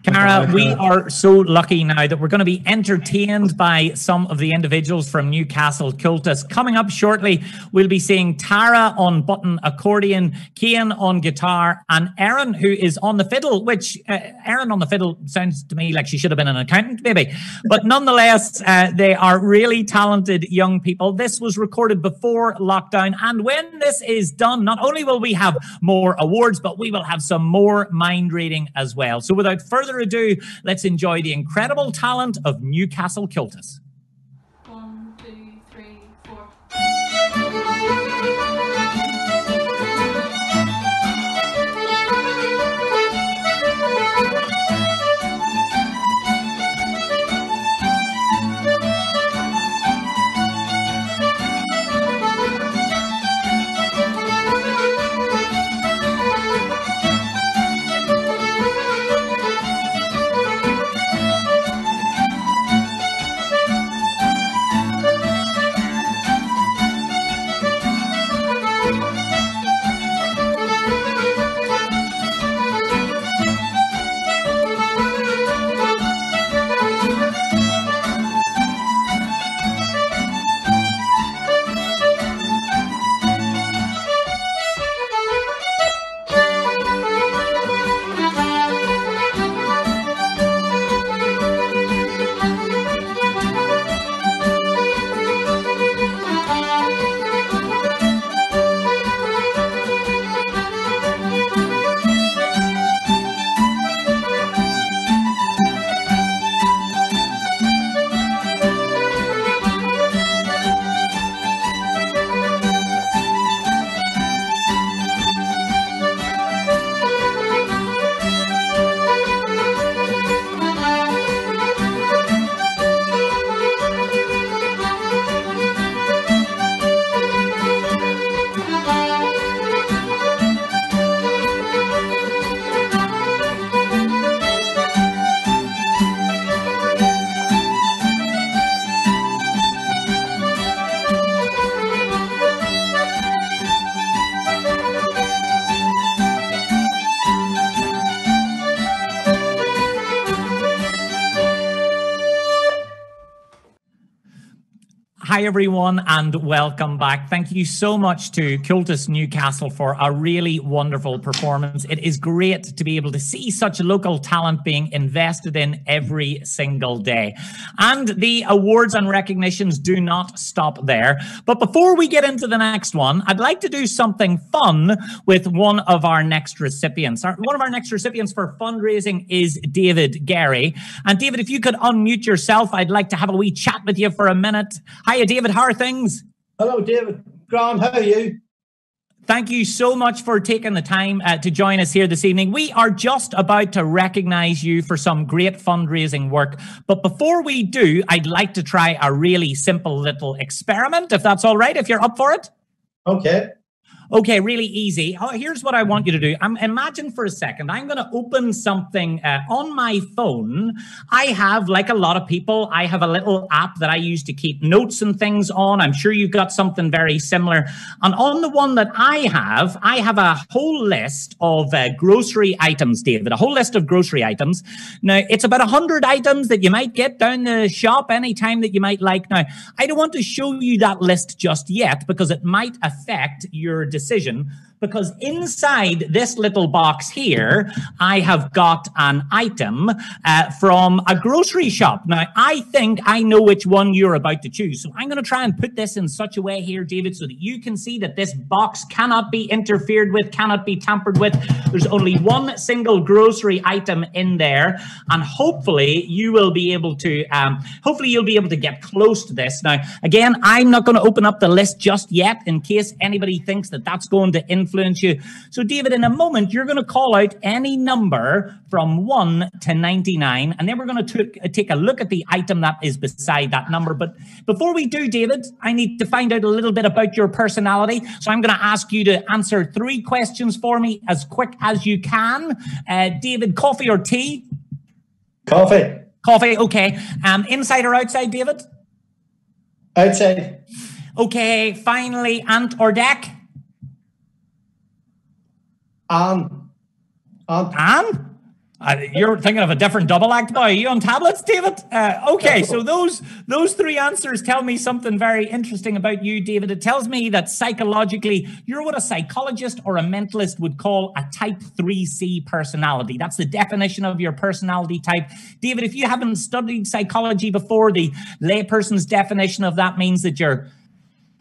Cara, we are so lucky now that we're going to be entertained by some of the individuals from Newcastle Cultists. Coming up shortly, we'll be seeing Tara on button accordion, Cian on guitar, and Erin, who is on the fiddle, which Erin on the fiddle sounds to me like she should have been an accountant, maybe. But nonetheless, they are really talented young people. This was recorded before lockdown, and when this is done, not only will we have more awards, but we will have some more mind reading as well. So without further ado, let's enjoy the incredible talent of Newcastle Cultists. Hi everyone and welcome back. Thank you so much to Cultists Newcastle for a really wonderful performance. It is great to be able to see such local talent being invested in every single day. And the awards and recognitions do not stop there. But before we get into the next one, I'd like to do something fun with one of our next recipients. One of our next recipients for fundraising is David Gary. And David, if you could unmute yourself, I'd like to have a wee chat with you for a minute. Hiya, David. How are things? Hello, David. Grant, how are you? Thank you so much for taking the time to join us here this evening. We are just about to recognise you for some great fundraising work. But before we do, I'd like to try a really simple little experiment, if that's all right, if you're up for it. Okay. Okay, really easy. Here's what I want you to do. Imagine for a second, I'm going to open something on my phone. I have, like a lot of people, I have a little app that I use to keep notes and things on. I'm sure you've got something very similar. And on the one that I have a whole list of grocery items, David, a whole list of grocery items. Now, it's about 100 items that you might get down the shop anytime that you might like. Now, I don't want to show you that list just yet because it might affect your decision, because inside this little box here, I have got an item from a grocery shop. Now, I think I know which one you're about to choose. So I'm going to try and put this in such a way here, David, so that you can see that this box cannot be interfered with, cannot be tampered with. There's only one single grocery item in there. And hopefully you will be able to, hopefully you'll be able to get close to this. Now, again, I'm not going to open up the list just yet in case anybody thinks that that's going to influence you. So David, in a moment, you're going to call out any number from 1 to 99, and then we're going to take a look at the item that is beside that number. But before we do, David, I need to find out a little bit about your personality. So I'm going to ask you to answer 3 questions for me as quick as you can. David, coffee or tea? Coffee. Coffee, okay. Inside or outside, David? Outside. Okay, finally, ant or deck? Anne? You're thinking of a different double act now. Are you on tablets, David? Okay, so those 3 answers tell me something very interesting about you, David. It tells me that psychologically, you're what a psychologist or a mentalist would call a type 3C personality. That's the definition of your personality type. David, if you haven't studied psychology before, the layperson's definition of that means that you're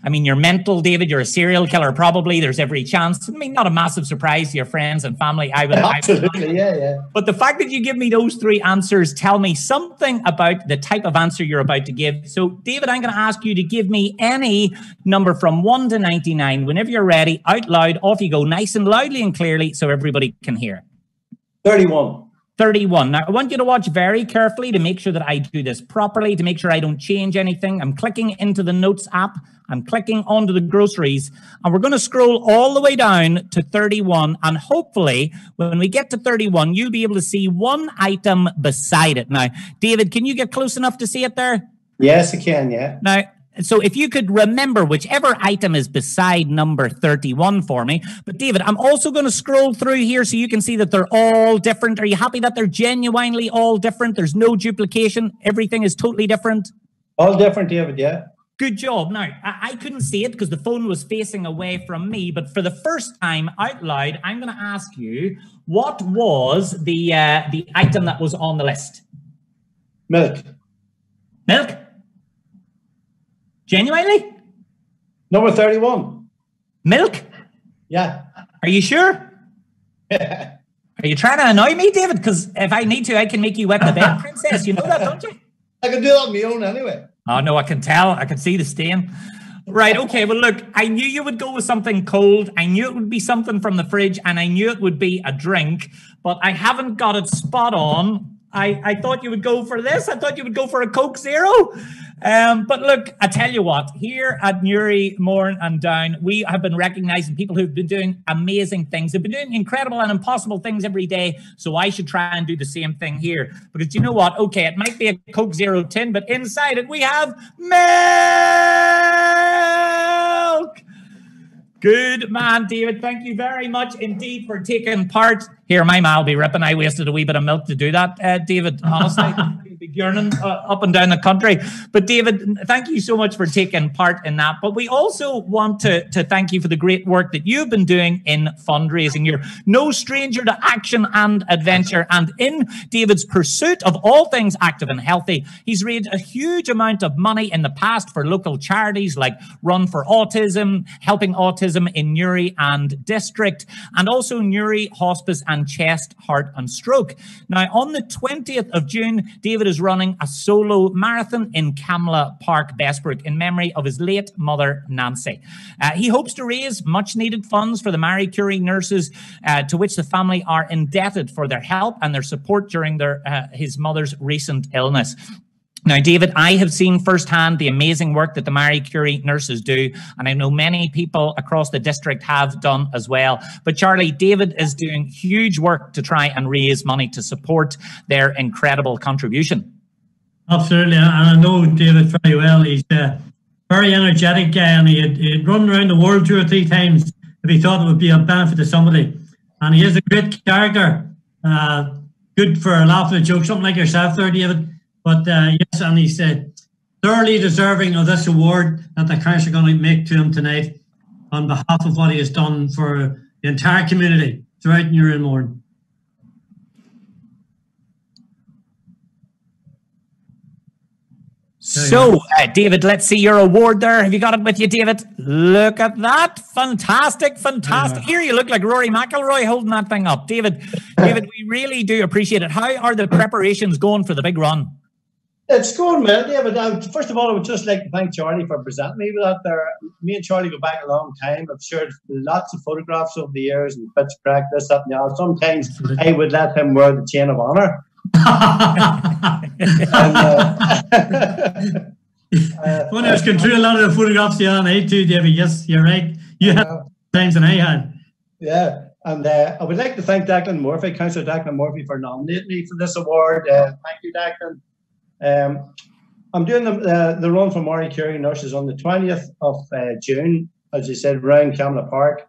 you're mental, David. You're a serial killer, probably. There's every chance. I mean, not a massive surprise to your friends and family. Absolutely, yeah. But the fact that you give me those 3 answers tell me something about the type of answer you're about to give. So, David, I'm going to ask you to give me any number from 1 to 99. Whenever you're ready, out loud, off you go, nice and loudly and clearly so everybody can hear. 31. 31. Now, I want you to watch very carefully to make sure that I do this properly, to make sure I don't change anything. I'm clicking into the Notes app. I'm clicking onto the groceries. And we're going to scroll all the way down to 31. And hopefully, when we get to 31, you'll be able to see one item beside it. Now, David, can you get close enough to see it there? Yes, I can, yeah. Now, so if you could remember whichever item is beside number 31 for me. But David, I'm also going to scroll through here so you can see that they're all different. Are you happy that they're genuinely all different? There's no duplication. Everything is totally different. All different, David, yeah. Good job. Now, I couldn't see it because the phone was facing away from me. But for the first time out loud, I'm going to ask you, what was the item that was on the list? Milk. Milk? Genuinely? Number 31. Milk? Yeah. Are you sure? Yeah. Are you trying to annoy me, David? Because if I need to, I can make you wet the bed, princess. You know that, don't you? I can do that on my own anyway. Oh, no, I can tell. I can see the stain. Right, okay, well, look, I knew you would go with something cold. I knew it would be something from the fridge, and I knew it would be a drink, but I haven't got it spot on. I thought you would go for this. I thought you would go for a Coke Zero. But look, I tell you what, here at Newry, Mourne and Down, we have been recognizing people who've been doing amazing things. They've been doing incredible and impossible things every day. So I should try and do the same thing here. Because you know what? Okay, it might be a Coke Zero tin, but inside it we have milk. Good man, David. Thank you very much indeed for taking part. Here, my ma'll be ripping. I wasted a wee bit of milk to do that, David. Honestly, yearning up and down the country. But David, thank you so much for taking part in that. But we also want to thank you for the great work that you've been doing in fundraising. You're no stranger to action and adventure. And in David's pursuit of all things active and healthy, he's raised a huge amount of money in the past for local charities like Run for Autism, Helping Autism in Newry and District, and also Newry Hospice and Chest, Heart and Stroke. Now, on the 20th of June, David is running a solo marathon in Camla Park, Bessbrook, in memory of his late mother, Nancy. He hopes to raise much-needed funds for the Marie Curie nurses, to which the family are indebted for their help and their support during his mother's recent illness. Now, David, I have seen firsthand the amazing work that the Marie Curie nurses do, and I know many people across the district have done as well. But Charlie, David is doing huge work to try and raise money to support their incredible contribution. Absolutely, and I know David very well. He's a very energetic guy, and he'd run around the world 2 or 3 times if he thought it would be a benefit to somebody. And he is a great character, good for a laugh and a joke, something like yourself there, David. But yes, and he's thoroughly deserving of this award that the council are going to make to him tonight on behalf of what he has done for the entire community throughout Newry and Mourne. So, David, let's see your award there. Have you got it with you, David? Look at that. Fantastic, fantastic. Yeah. Here you look like Rory McIlroy holding that thing up. David, David, we really do appreciate it. How are the preparations going for the big run? It's going well, David. First of all, I would just like to thank Charlie for presenting me with that there. Me and Charlie go back a long time. I've shared lots of photographs over the years and bits of practice, that and the other. Sometimes I would let him wear the chain of honour. One else can do a lot of the photographs the other night too, David. Yes, you're right. You had times than I had. Yeah. And I would like to thank Declan Murphy, Councillor Declan Murphy, for nominating me for this award. Thank you, Declan. I'm doing the run for Marie Curie nurses on the 20th of June, as you said, round Camla Park.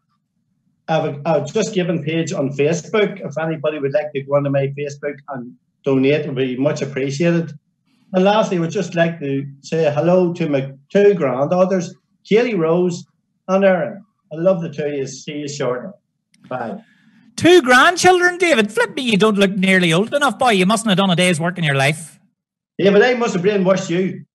I've just given page on Facebook. If anybody would like to go onto my Facebook and donate, it would be much appreciated. And lastly, I would just like to say hello to my 2 granddaughters, Kaylee Rose and Erin. I love the 2 of you. See you shortly. Bye. 2 grandchildren, David? Flip me, you don't look nearly old enough, boy. You mustn't have done a day's work in your life. Yeah, but I must have brainwashed you.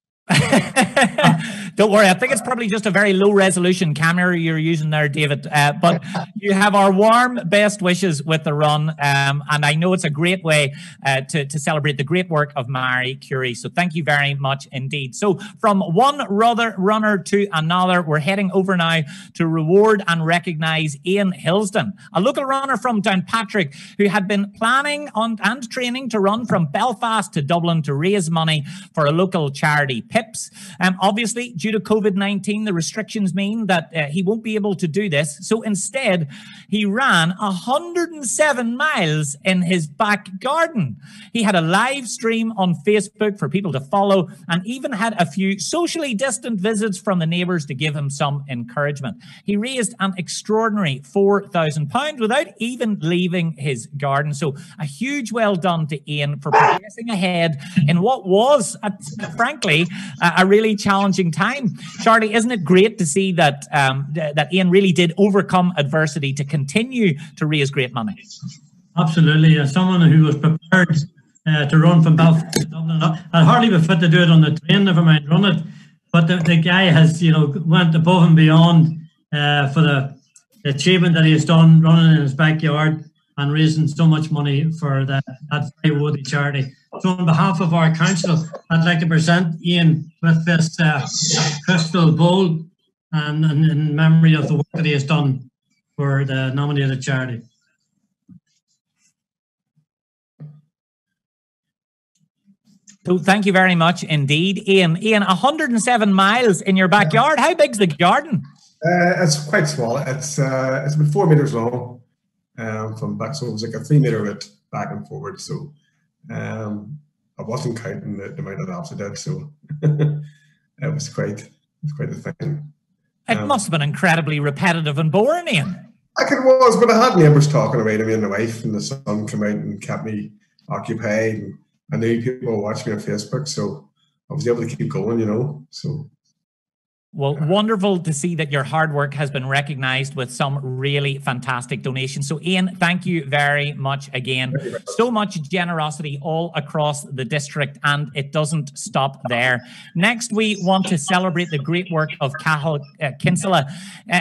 Don't worry, I think it's probably just a very low resolution camera you're using there, David. But you have our warm best wishes with the run. And I know it's a great way to celebrate the great work of Marie Curie. So thank you very much indeed. So from one runner to another, we're heading over now to reward and recognise Ian Hilsden, a local runner from Downpatrick who had been planning on and training to run from Belfast to Dublin to raise money for a local charity, PIPS. Obviously, due to COVID-19, the restrictions mean that he won't be able to do this. So instead, he ran 107 miles in his back garden. He had a live stream on Facebook for people to follow and even had a few socially distant visits from the neighbours to give him some encouragement. He raised an extraordinary £4,000 without even leaving his garden. So a huge well done to Ian for progressing ahead in what was, frankly, a really challenging time. Charlie, isn't it great to see that that Ian really did overcome adversity to continue to raise great money? Absolutely. As someone who was prepared to run from Belfast to Dublin, I'd hardly be fit to do it on the train, never mind run it. But the guy has, you know, went above and beyond for the achievement that he has done running in his backyard and raising so much money for that very worthy charity. So on behalf of our council, I'd like to present Ian with this crystal bowl and in memory of the work that he has done for the nominated charity. So thank you very much indeed, Ian. Ian, 107 miles in your backyard. How big's the garden? It's quite small. It's about 4 metres long from back, so it was like a 3 metre route back and forward. So. I wasn't counting the amount of laps I did, so it was quite a thing. It must have been incredibly repetitive and boring, Ian. It was, but I had neighbours talking away to me and the wife, and the sun came out and kept me occupied. And I know people watch me on Facebook, so I was able to keep going, you know, so. Well, wonderful to see that your hard work has been recognised with some really fantastic donations. So, Ian, thank you very much again. So much generosity all across the district, and it doesn't stop there. Next, we want to celebrate the great work of Cahill Kinsella.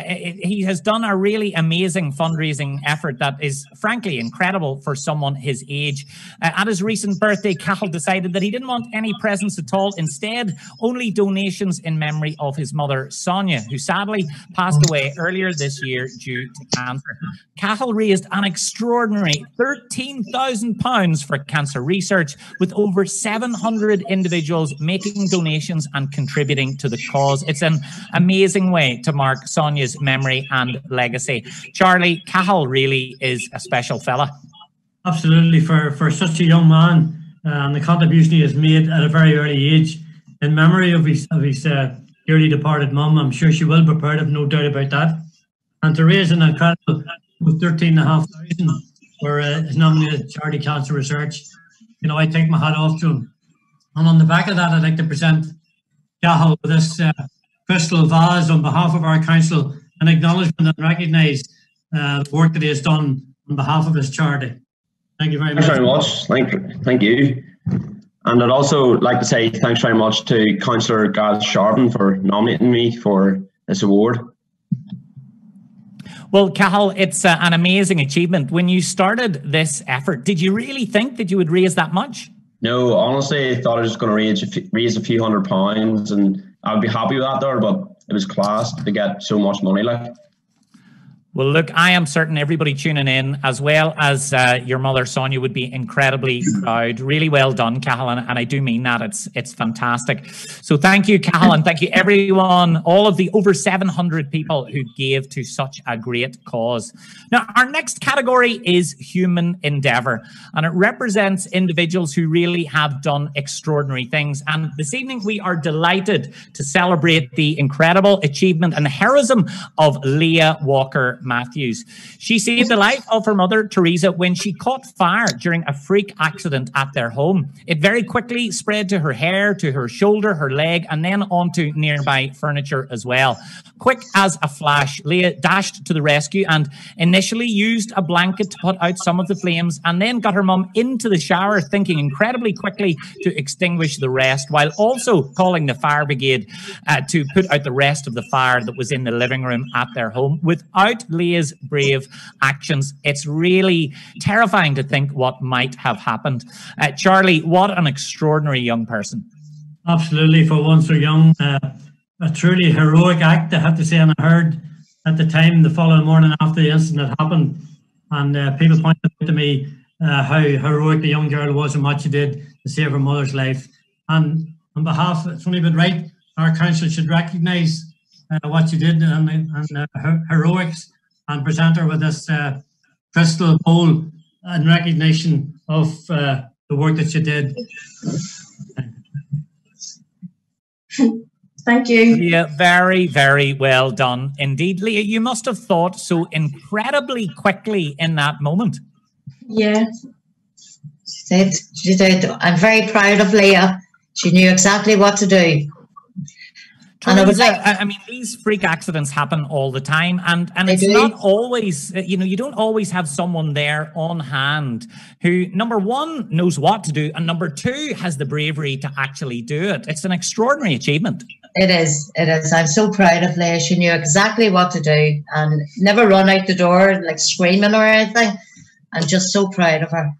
He has done a really amazing fundraising effort that is, frankly, incredible for someone his age. At his recent birthday, Cahill decided that he didn't want any presents at all. Instead, only donations in memory of his mother, Sonia, who sadly passed away earlier this year due to cancer. Cahill raised an extraordinary £13,000 for cancer research, with over 700 individuals making donations and contributing to the cause. It's an amazing way to mark Sonia's memory and legacy. Charlie, Cahill really is a special fella. Absolutely, for such a young man, and the contribution he has made at a very early age in memory of his dearly departed mum. I'm sure she will be proud of, no doubt about that. And to raise an incredible £13,500 for his nominated charity cancer research, you know, I take my hat off to him. And on the back of that, I'd like to present Cahill with this crystal vase on behalf of our council, an acknowledgement and recognise the work that he has done on behalf of his charity. Thank you very much. Thank you. And I'd also like to say thanks very much to Councillor Gaz Sharpen for nominating me for this award. Well, Cahill, it's an amazing achievement. When you started this effort, did you really think that you would raise that much? No, honestly, I thought I was going to raise a few £100, and I'd be happy with that there, but it was class to get so much money, like. Well, look, I am certain everybody tuning in, as well as your mother, Sonia, would be incredibly proud. Really well done, Cahill, and I do mean that. It's fantastic. So thank you, Cahill, and thank you, everyone, all of the over 700 people who gave to such a great cause. Now, our next category is human endeavour, and it represents individuals who really have done extraordinary things. And this evening, we are delighted to celebrate the incredible achievement and heroism of Leah Walker Matthews. She saved the life of her mother, Teresa, when she caught fire during a freak accident at their home. It very quickly spread to her hair, to her shoulder, her leg, and then onto nearby furniture as well. Quick as a flash, Leah dashed to the rescue and initially used a blanket to put out some of the flames, and then got her mum into the shower, thinking incredibly quickly to extinguish the rest, while also calling the fire brigade to put out the rest of the fire that was in the living room at their home. Without Leah's brave actions, it's really terrifying to think what might have happened. Charlie, what an extraordinary young person. Absolutely, for once so young, a truly heroic act, I have to say. And I heard at the time the following morning after the incident happened, and people pointed out to me how heroic the young girl was and what she did to save her mother's life. And on behalf of, it's only but right, our council should recognise what she did and heroics, and present her with this crystal bowl in recognition of the work that she did. Thank you. Yeah, very, very well done indeed. Leah, you must have thought so incredibly quickly in that moment. Yeah, she did. I'm very proud of Leah. She knew exactly what to do. And I mean, these freak accidents happen all the time, and it's not always, you know, you don't always have someone there on hand who, number one, knows what to do, and number two, has the bravery to actually do it. It's an extraordinary achievement. It is. It is. I'm so proud of Leah. She knew exactly what to do and never run out the door like screaming or anything. I'm just so proud of her.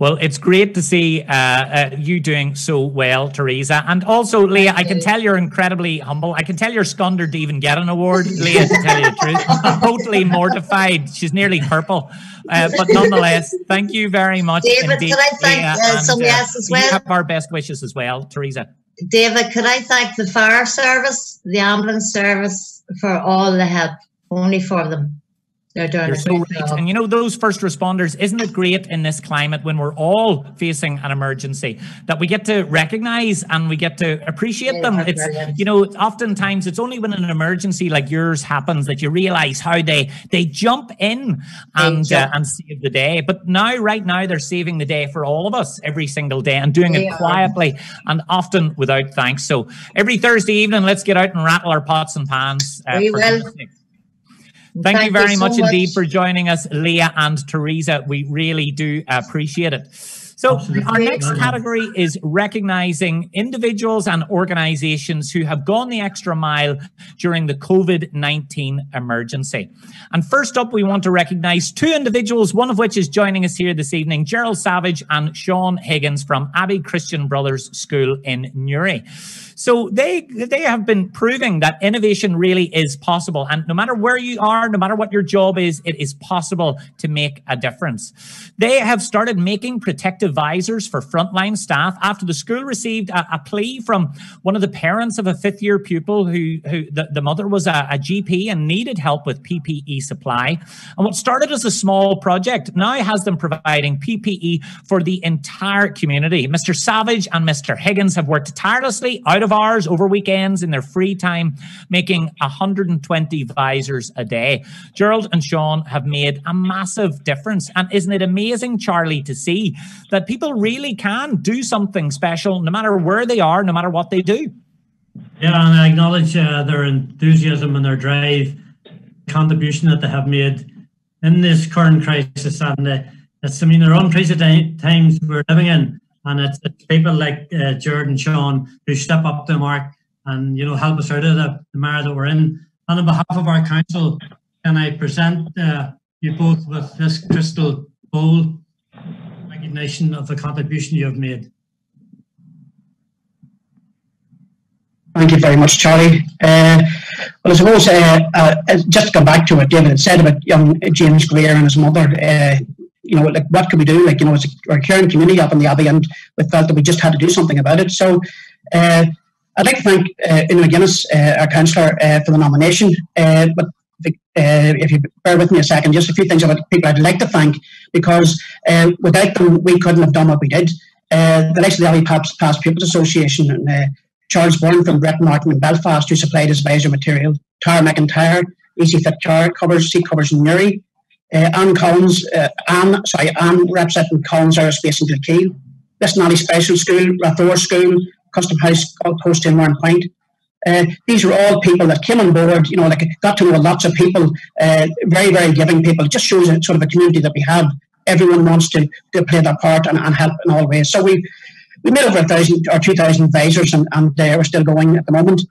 Well, it's great to see you doing so well, Teresa. And also, Leah, I can tell you're incredibly humble. I can tell you're scundered to even get an award, Leah, to tell you the truth. Totally mortified. She's nearly purple. But nonetheless, thank you very much. David, indeed, can I thank somebody else as well? You have our best wishes as well, Teresa. David, could I thank the fire service, the ambulance service, for all the help? Only for them. They're doing it. So right. And you know, those first responders, isn't it great in this climate when we're all facing an emergency that we get to recognise and we get to appreciate them? It's brilliant. You know, oftentimes it's only when an emergency like yours happens that you realise how they jump in and save the day. But now, right now, they're saving the day for all of us every single day and doing it quietly and often without thanks. So every Thursday evening, let's get out and rattle our pots and pans. We will. Thank you very much indeed for joining us, Leah and Teresa. We really do appreciate it. So our next category is recognising individuals and organisations who have gone the extra mile during the COVID-19 emergency. And first up, we want to recognise two individuals, one of which is joining us here this evening, Gerald Savage and Sean Higgins from Abbey Christian Brothers School in Newry. So they have been proving that innovation really is possible. And no matter where you are, no matter what your job is, it is possible to make a difference. They have started making protective visors for frontline staff after the school received a plea from one of the parents of a fifth-year pupil who the mother was a GP and needed help with PPE supply. And what started as a small project now has them providing PPE for the entire community. Mr. Savage and Mr. Higgins have worked tirelessly out of hours, over weekends, in their free time, making 120 visors a day. Gerald and Sean have made a massive difference. And isn't it amazing, Charlie, to see that people really can do something special no matter where they are, no matter what they do? Yeah, and I acknowledge their enthusiasm and their drive, contribution that they have made in this current crisis. And it's, I mean, they're unprecedented times we're living in. And it's people like Jared and Sean who step up to the mark and, you know, help us out of the mire that we're in. And on behalf of our council, can I present you both with this crystal bowl recognition of the contribution you have made. Thank you very much, Charlie. Well, I suppose just to come back to what David had said about young James Greer and his mother, you know, like, what could we do? Like, you know, it's a caring community up in the Abbey, and we felt that we just had to do something about it. So I'd like to thank Una McGuinness, our councillor, for the nomination. But if you bear with me a second, just a few things about people I'd like to thank, because without them, we couldn't have done what we did. The likes of the Abbey Past Pupils Association and Charles Byrne from Brett Martin in Belfast, who supplied his visor material, Tara McIntyre, Easy Fit Car Covers, Seat Covers in Newry, Anne representing Collins Aerospace in Kilcoo, Liston Special School, Rathore School, Custom House, Goldpost in Warren Point. These were all people that came on board, you know, like, got to know lots of people, very, very giving people. It just shows sort of a community that we have. Everyone wants to play their part and help in all ways. So we made over 1,000 or 2,000 visors, and we're still going at the moment.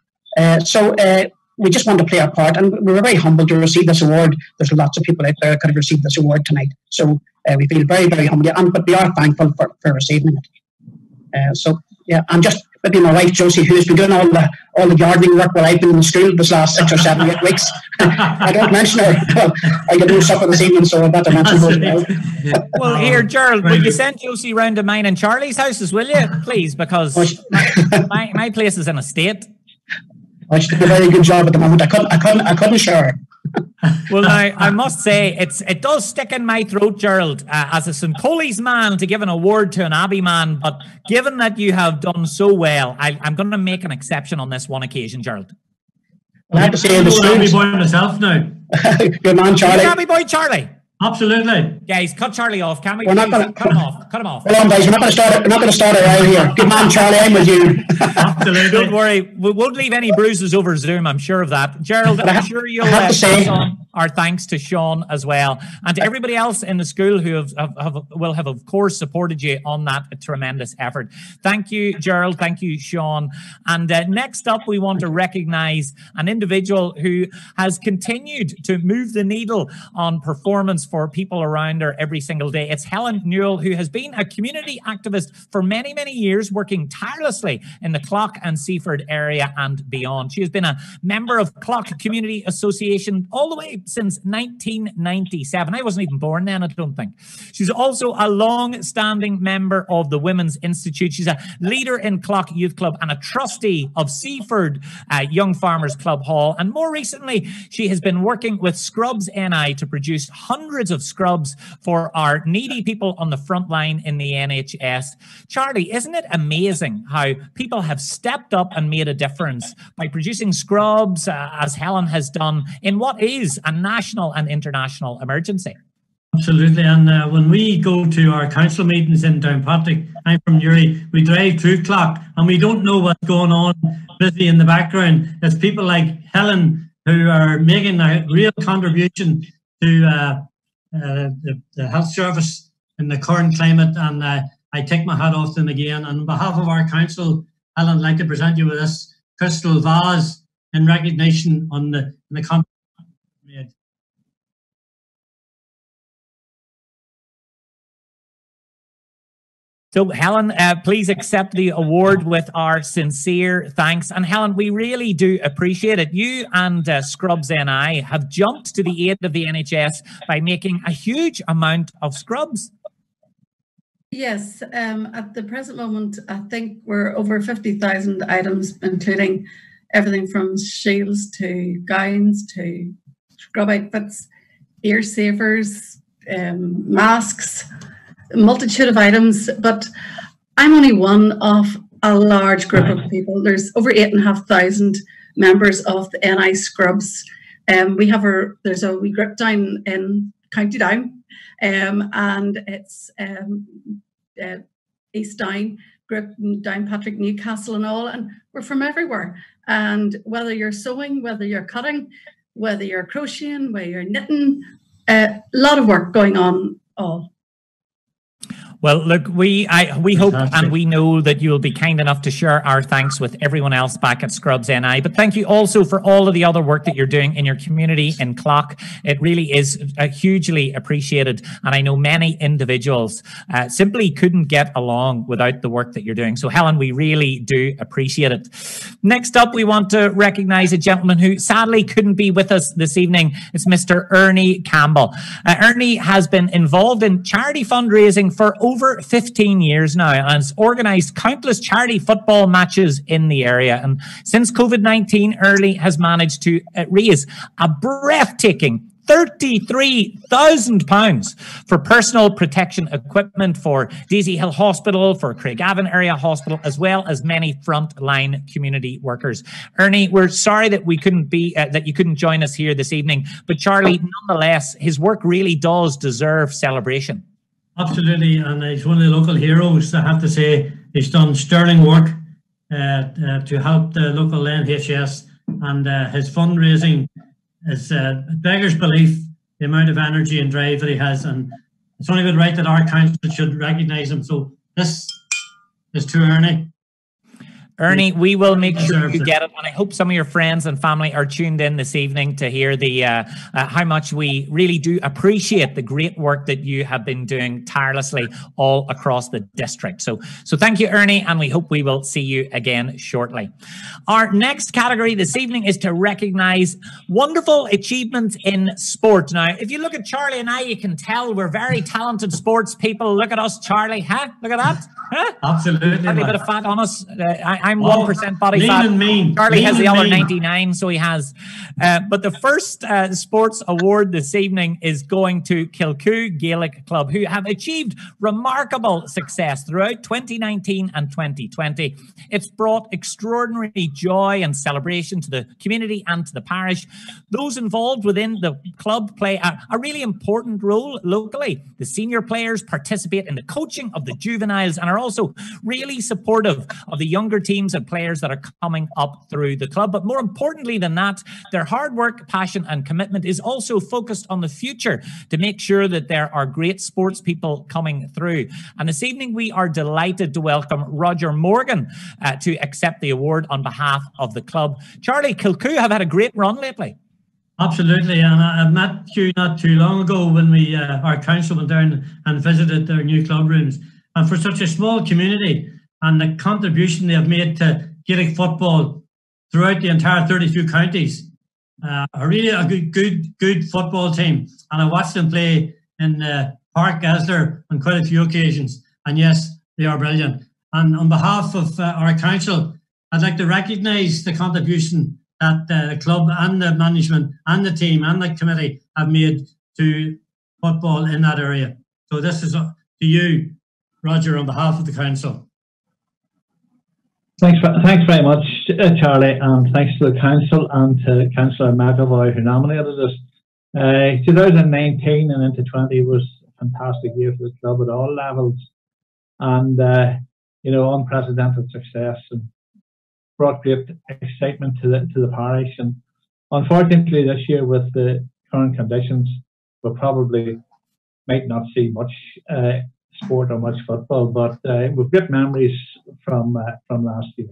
We just want to play our part, and we were very humbled to receive this award. There's lots of people out there that could have received this award tonight. So we feel very, very humbled, but we are thankful for receiving it. I'm just with my wife, Josie, who's been doing all the gardening work while I've been in school this last 6 or 7 8 weeks. I don't mention her. I get no supper this evening, so I better mention her. Well, here, Gerald, will you send Josie round to mine and Charlie's houses, will you, please? Because my place is in a state. I should do a very good job at the moment. I couldn't share. Well, I must say, it does stick in my throat, Gerald, as a St. Coley's man, to give an award to an Abbey man. But given that you have done so well, I'm going to make an exception on this one occasion, Gerald. Well, I have to say, I'm an Abbey boy myself now. Good man, Charlie. Abbey boy, Charlie. Absolutely. Guys, cut Charlie off, can we? We're not gonna, cut him off. Cut him off. Hold on, guys. We're not going to start it right here. Good man, Charlie. I'm with you. Absolutely. Don't worry. We won't leave any bruises over Zoom. I'm sure of that. Gerald, I'm sure you'll pass on our thanks to Sean as well, and to everybody else in the school who will have, of course, supported you on that tremendous effort. Thank you, Gerald. Thank you, Sean. And next up, we want to recognise an individual who has continued to move the needle on performance for people around her every single day. It's Helen Newell, who has been a community activist for many, many years, working tirelessly in the Clock and Seaford area and beyond. She has been a member of Clock Community Association all the way since 1997. I wasn't even born then, I don't think. She's also a long-standing member of the Women's Institute. She's a leader in Clock Youth Club and a trustee of Seaford Young Farmers Club Hall. And more recently, she has been working with Scrubs NI to produce hundreds of scrubs for our needy people on the front line in the NHS. Charlie, isn't it amazing how people have stepped up and made a difference by producing scrubs, as Helen has done, in what is a national and international emergency? Absolutely, and when we go to our council meetings in Downpatrick, I'm from Newry, we drive through Clock and we don't know what's going on busy in the background. It's people like Helen who are making a real contribution to the health service in the current climate, and I take my hat off them again. And on behalf of our council, Helen, I'd like to present you with this crystal vase in recognition on the contribution made. So, Helen, please accept the award with our sincere thanks. And, Helen, we really do appreciate it. You and Scrubs NI have jumped to the aid of the NHS by making a huge amount of scrubs. Yes, at the present moment, I think we're over 50,000 items, including everything from shields to gowns to scrub outfits, ear savers, masks, a multitude of items, but I'm only one of a large group of people. There's over 8,500 members of the NI Scrubs. We have there's a wee group down in County Down, and it's East Down, group Downpatrick, Newcastle and all, and we're from everywhere. And whether you're sewing, whether you're cutting, whether you're crocheting, whether you're knitting, a lot of work going on all. Well, look, we hope and we know that you'll be kind enough to share our thanks with everyone else back at Scrubs NI. But thank you also for all of the other work that you're doing in your community in Clock. It really is hugely appreciated. And I know many individuals simply couldn't get along without the work that you're doing. So, Helen, we really do appreciate it. Next up, we want to recognise a gentleman who sadly couldn't be with us this evening. It's Mr. Ernie Campbell. Ernie has been involved in charity fundraising for over 15 years now and has organised countless charity football matches in the area. And since COVID-19, Ernie has managed to raise a breathtaking £33,000 for personal protection equipment for Daisy Hill Hospital, for Craigavon Area Hospital, as well as many frontline community workers. Ernie, we're sorry that we couldn't be that you couldn't join us here this evening, but Charlie, nonetheless, his work really does deserve celebration. Absolutely, and he's one of the local heroes. I have to say, he's done sterling work to help the local NHS, and his fundraising is beggars belief, the amount of energy and drive that he has, and it's only but right that our council should recognise him. So this is to Ernie. Ernie, we will make sure you get it, and I hope some of your friends and family are tuned in this evening to hear the how much we really do appreciate the great work that you have been doing tirelessly all across the district. So thank you, Ernie, and we hope we will see you again shortly. Our next category this evening is to recognise wonderful achievements in sport. Now, if you look at Charlie and I, you can tell we're very talented sports people. Look at us, Charlie. Huh? Look at that. Huh? Absolutely. A bit of fat on us. I'm 1% body fat. Charlie has the other 99, so he has. But the first sports award this evening is going to Kilcoo Gaelic Club, who have achieved remarkable success throughout 2019 and 2020. It's brought extraordinary joy and celebration to the community and to the parish. Those involved within the club play a really important role locally. The senior players participate in the coaching of the juveniles and are also really supportive of the younger teams and players that are coming up through the club. But more importantly than that, their hard work, passion and commitment is also focused on the future to make sure that there are great sports people coming through. And this evening, we are delighted to welcome Roger Morgan to accept the award on behalf of the club. Charlie, Kilcoo have had a great run lately. Absolutely, and I met you not too long ago when we our council went down and visited their new club rooms. And for such a small community, and the contribution they have made to Gaelic football throughout the entire 32 counties really a good football team, and I watched them play in Park Gaisler on quite a few occasions, and yes, they are brilliant. And on behalf of our council, I'd like to recognise the contribution that the club and the management and the team and the committee have made to football in that area. So this is to you, Roger, on behalf of the council. Thanks very much, Charlie, and thanks to the council and to Councillor McAvoy who nominated us. 2019 and into 20 was a fantastic year for the club at all levels, and you know, unprecedented success and brought great excitement to the parish. And unfortunately, this year with the current conditions, we probably might not see much sport or much football, but we've got memories from last year.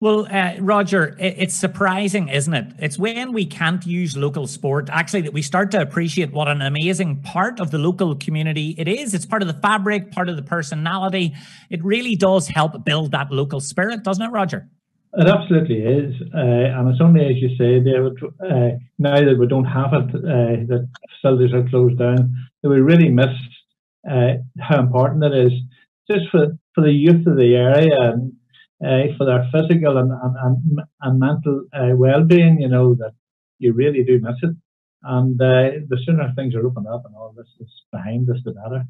Well, Roger, it's surprising, isn't it? It's when we can't use local sport, actually, that we start to appreciate what an amazing part of the local community it is. It's part of the fabric, part of the personality. It really does help build that local spirit, doesn't it, Roger? It absolutely is. And it's only, as you say, David, now that we don't have it, that facilities are closed down, that we really miss how important it is just for the youth of the area, and for their physical and mental well-being, you know, that you really do miss it. And the sooner things are opened up and all this is behind us, the better.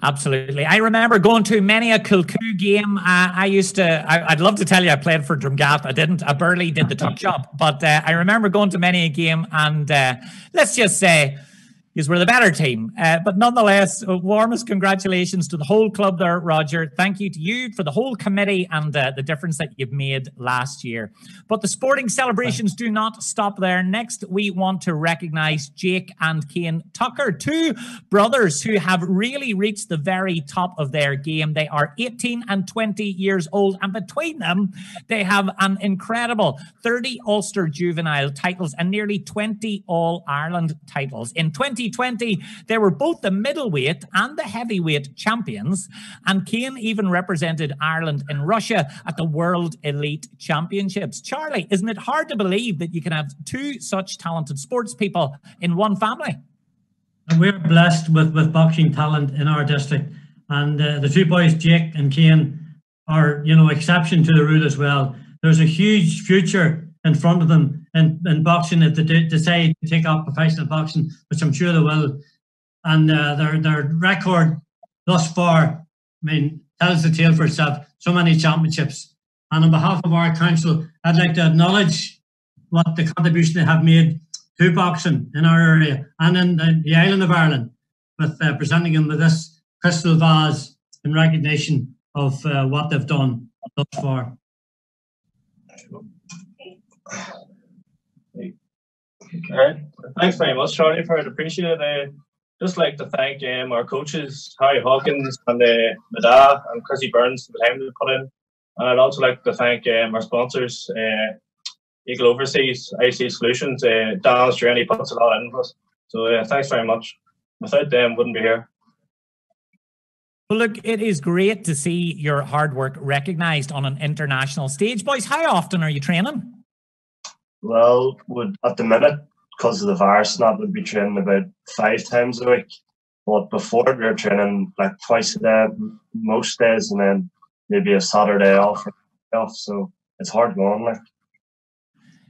Absolutely. I remember going to many a Kilcoo game. I'd love to tell you I played for Drumgaff. I didn't. I barely did the tuck job. But I remember going to many a game, and let's just say, because we're the better team. But nonetheless, warmest congratulations to the whole club there, Roger. Thank you to you for the whole committee and the difference that you've made last year. But the sporting celebrations do not stop there. Next, we want to recognise Jake and Kane Tucker, two brothers who have really reached the very top of their game. They are 18 and 20 years old, and between them, they have an incredible 30 Ulster juvenile titles and nearly 20 All-Ireland titles. In 2020, they were both the middleweight and the heavyweight champions, and Kane even represented Ireland in Russia at the World Elite Championships. Charlie, isn't it hard to believe that you can have two such talented sports people in one family? And we're blessed with boxing talent in our district, and the two boys, Jake and Kane, are, you know, exception to the rule as well. There's a huge future in front of them in boxing, if they decide to take up professional boxing, which I'm sure they will. And their record thus far, I mean, tells the tale for itself. So many championships. And on behalf of our council, I'd like to acknowledge what the contribution they have made to boxing in our area and in the island of Ireland, with presenting them with this crystal vase in recognition of what they've done thus far. Right. Thanks very much, Charlie, for it. Appreciate it. Just like to thank our coaches, Harry Hawkins and Madar and Chrissy Burns, for the time they put in. And I'd also like to thank our sponsors, Eagle Overseas, IC Solutions, Dan's Journey puts a lot in for us. So thanks very much. Without them, wouldn't be here. Well, look, it is great to see your hard work recognised on an international stage. Boys, how often are you training? Well, at the minute, because of the virus, not would be training about 5 times a week. But before, we were training like twice a day, most days, and then maybe a Saturday off. So it's hard going, like.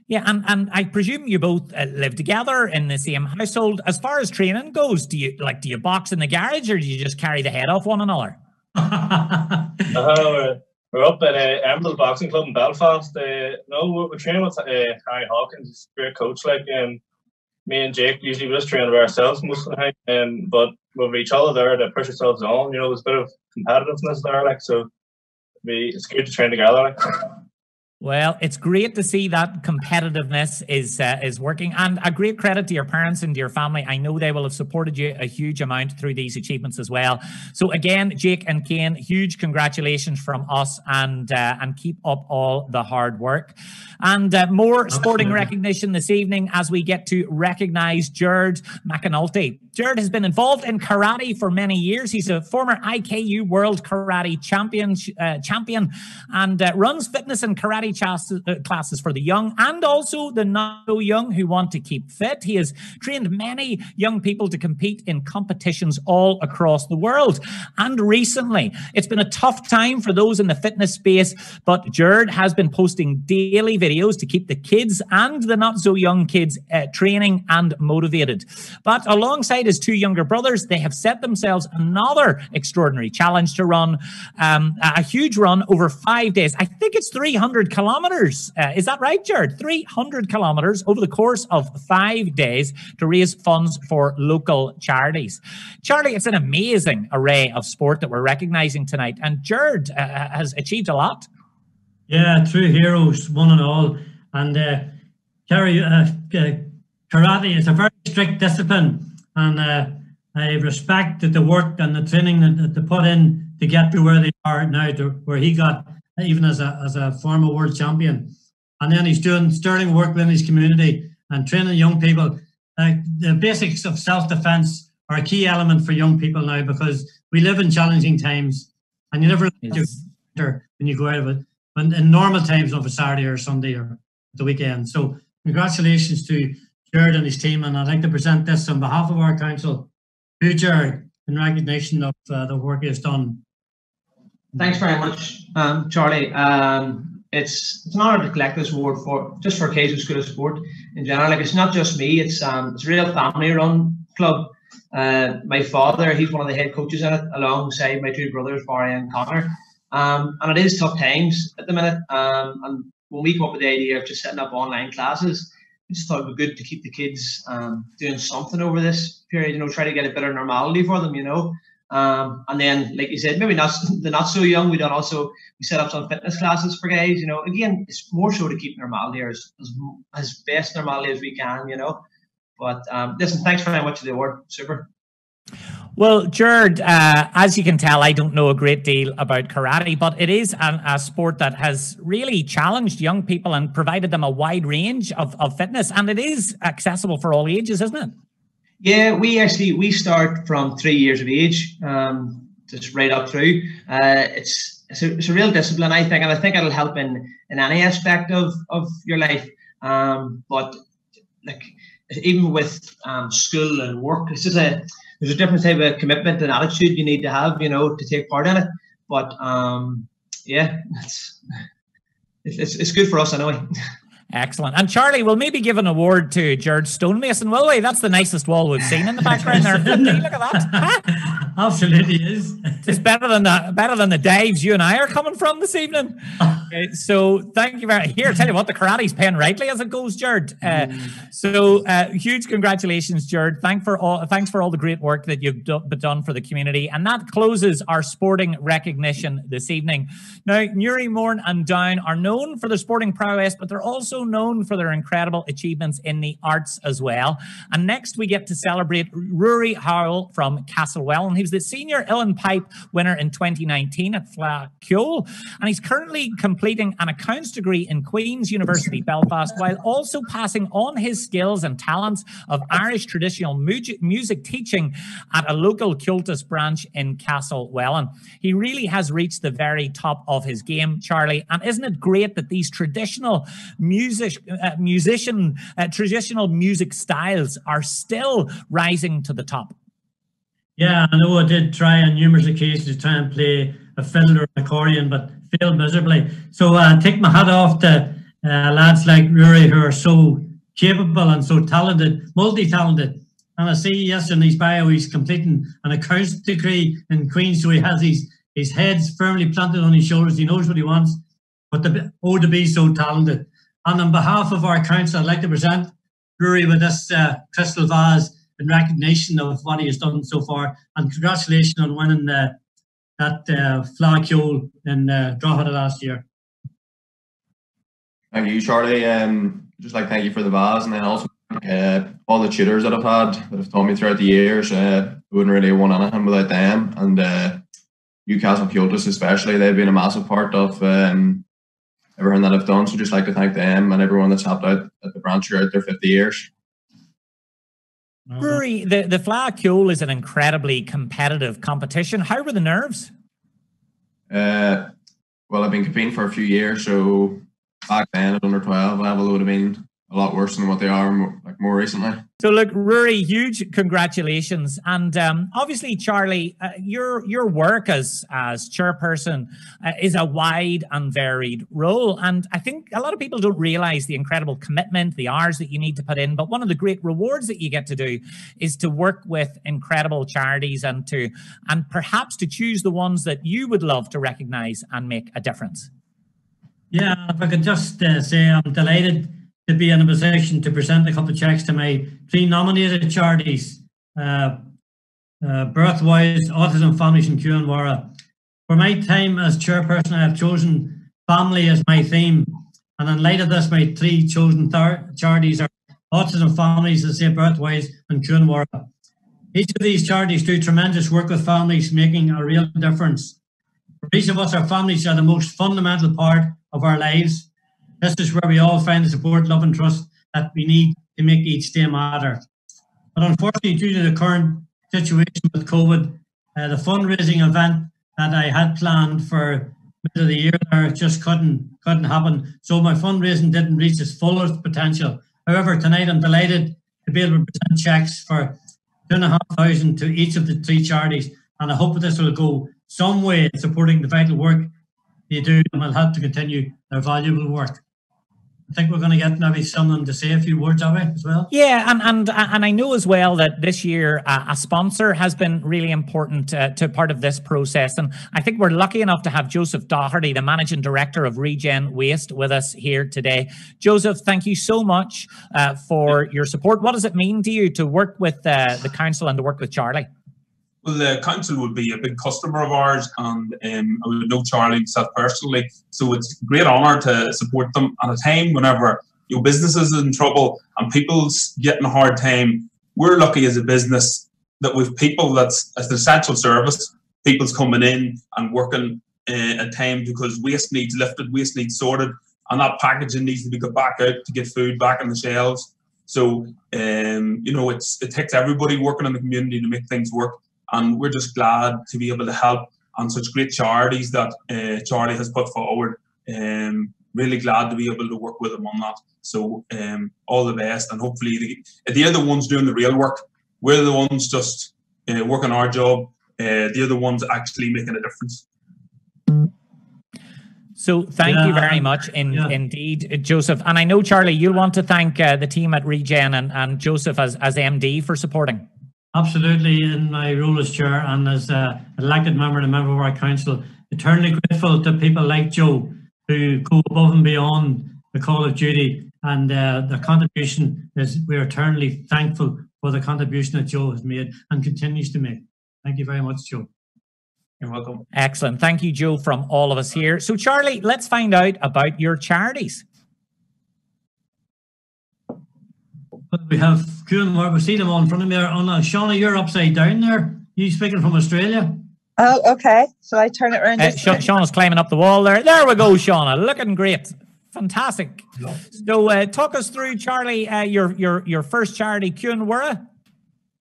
Yeah, and I presume you both live together in the same household. As far as training goes, do you box in the garage, or do you just carry the head off one another? We're up at Emerald Boxing Club in Belfast. We're training with Harry Hawkins. He's a great coach. Like, me and Jake, usually we just train with ourselves most of the time. But with each other there to push ourselves on, you know, there's a bit of competitiveness there. Like, so it's good to train together. Like. Well, it's great to see that competitiveness is working, and a great credit to your parents and to your family. I know they will have supported you a huge amount through these achievements as well. So again, Jake and Kane, huge congratulations from us, and keep up all the hard work. And more sporting recognition this evening as we get to recognise Gerard McAnulty. Jared has been involved in karate for many years. He's a former IKU World Karate champion and runs fitness and karate classes for the young and also the not so young who want to keep fit. He has trained many young people to compete in competitions all across the world. And recently, it's been a tough time for those in the fitness space, but Jared has been posting daily videos to keep the kids and the not so young kids training and motivated. But alongside his two younger brothers, they have set themselves another extraordinary challenge to run a huge run over 5 days. I think it's 300 kilometers. Is that right, Jared? 300 kilometers over the course of 5 days to raise funds for local charities. Charlie, it's an amazing array of sport that we're recognizing tonight, and Jared has achieved a lot. Yeah, true heroes, one and all. And Kerry, karate is a very strict discipline. And I respect the work and the training that they put in to get to where they are now, to where he got, even as a former world champion. And then he's doing sterling work within his community and training young people. The basics of self-defense are a key element for young people now, because we live in challenging times and you never let your character when you go out of it, but in normal times of a Saturday or Sunday or the weekend. So congratulations to Jared and his team, and I'd like to present this on behalf of our council to Jared in recognition of the work he has done. Thanks very much, Charlie. It's an honour to collect this award for Kilcoo School of Sport in general. Like, it's not just me; it's a real family-run club. My father, he's one of the head coaches in it, alongside my two brothers, Barry and Connor. And it is tough times at the minute. And when we come up with the idea of just setting up online classes, I just thought it would be good to keep the kids doing something over this period, you know, try to get a bit of normality for them, you know. And then, like you said, maybe not the not so young, we don't also, we set up some fitness classes for guys, you know. Again, it's more so to keep normality as best normality as we can, you know. But listen, thanks very much for the award. Super. Well, Jared, as you can tell, I don't know a great deal about karate, but it is a sport that has really challenged young people and provided them a wide range of fitness, and it is accessible for all ages, isn't it? Yeah, we start from 3 years of age, just right up through. It's a real discipline, I think, and I think it'll help in any aspect of your life. But like even with school and work, it's just there's a different type of commitment and attitude you need to have, you know, to take part in it. But yeah, it's good for us anyway. Excellent. And Charlie, we'll maybe give an award to Jared Stonemason, will we? That's the nicest wall we've seen in the background there. Look at that. Absolutely is. It's better than the dives you and I are coming from this evening. Okay, so thank you very much. Here, tell you what, the karate's paying rightly as it goes, Jared. So huge congratulations, Jared. Thanks for all the great work that you've done for the community. And that closes our sporting recognition this evening. Now, Newry, Mourne and Down are known for their sporting prowess, but they're also known for their incredible achievements in the arts as well. And next we get to celebrate Rory Howell from Castlewellan. He was the senior Illan Pipe winner in 2019 at Flaciole, and he's currently completing an accounts degree in Queen's University Belfast, while also passing on his skills and talents of Irish traditional music teaching at a local Cultist branch in Castlewellan. He really has reached the very top of his game, Charlie, and isn't it great that these traditional music styles are still rising to the top? Yeah, I know I did try on numerous occasions to try and play a fiddle or an accordion, but failed miserably. So I take my hat off to lads like Rory, who are so capable and so talented, multi-talented. And I see, yes, in his bio he's completing an accounts degree in Queen's, so he has his head's firmly planted on his shoulders. He knows what he wants, but to be so talented. And on behalf of our council, I'd like to present Rory with this crystal vase in recognition of what he has done so far. And congratulations on winning that Flaciole in Drogheda last year. Thank you, Charlie. Just like thank you for the vase, and then also all the tutors that I've had that have taught me throughout the years. I wouldn't really have won anything without them. And Newcastle Cultists especially, they've been a massive part of everything that I've done, so just like to thank them and everyone that's helped out at the branch throughout their 50 years. Rory, the Flower Cule is an incredibly competitive competition. How were the nerves? Well, I've been competing for a few years, so back then at under 12 level, it would have been a lot worse than what they are more recently. So look, Rory, huge congratulations. And obviously, Charlie, your work as chairperson is a wide and varied role. And I think a lot of people don't realise the incredible commitment, the hours that you need to put in. But one of the great rewards that you get to do is to work with incredible charities and perhaps to choose the ones that you would love to recognise and make a difference. Yeah, if I could just say I'm delighted to be in a position to present a couple of cheques to my three nominated charities, Birthwise, Autism Families and Quay Wura. For my time as chairperson, I have chosen family as my theme, and in light of this, my three chosen charities are Autism Families, as I say, Birthwise and Quay Wura. Each of these charities do tremendous work with families, making a real difference. For each of us, our families are the most fundamental part of our lives. This is where we all find the support, love and trust that we need to make each day matter. But unfortunately, due to the current situation with COVID, the fundraising event that I had planned for middle of the year there just couldn't happen. So my fundraising didn't reach its fullest potential. However, tonight I'm delighted to be able to present cheques for 2,500 to each of the three charities. And I hope that this will go some way in supporting the vital work they do and will help to continue their valuable work. I think we're going to get maybe someone to say a few words of it as well. Yeah, and I know as well that this year a sponsor has been really important to part of this process. And I think we're lucky enough to have Joseph Doherty, the Managing Director of Regen Waste, with us here today. Joseph, thank you so much for your support. What does it mean to you to work with the council and to work with Charlie? Well, the council would be a big customer of ours, and I would know Charlie himself personally, so it's a great honour to support them at a time whenever your business is in trouble and people's getting a hard time. We're lucky as a business that we've people that's an essential service. People's coming in and working at time because waste needs lifted, waste needs sorted, and that packaging needs to be got back out to get food back on the shelves. So, you know, it takes everybody working in the community to make things work. And we're just glad to be able to help on such great charities that Charlie has put forward. Really glad to be able to work with him on that. So all the best, and hopefully they're the ones doing the real work. We're the ones just working our job. They're the ones actually making a difference. So thank you very much indeed, Joseph. And I know, Charlie, you'll want to thank the team at Regen and Joseph as MD for supporting. Absolutely, in my role as chair and as an elected member and a member of our council, eternally grateful to people like Joe who go above and beyond the call of duty, and their contribution is, we're eternally thankful for the contribution that Joe has made and continues to make. Thank you very much, Joe. You're welcome. Excellent. Thank you, Joe, from all of us here. So, Charlie, let's find out about your charities. We have Quay Wura, we see them all in front of me. Shauna, you're upside down there. You speaking from Australia? Oh, okay. So I turn it around. Shauna's climbing up the wall there. There we go, Shauna. Looking great. Fantastic. So talk us through, Charlie, your first charity, Quay Wura.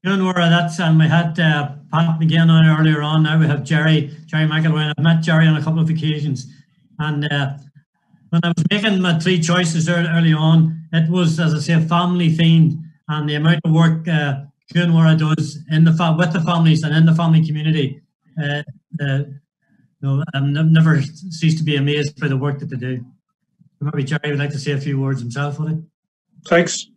Quay Wura, that's, and we had Pat McGinn on earlier on. Now we have Jerry McElwain. I've met Jerry on a couple of occasions. And when I was making my three choices early on, it was, as I say, family themed, and the amount of work Quay Wura does with the families and in the family community, I've never ceased to be amazed by the work that they do. Maybe Jerry would like to say a few words himself, would he? Thanks.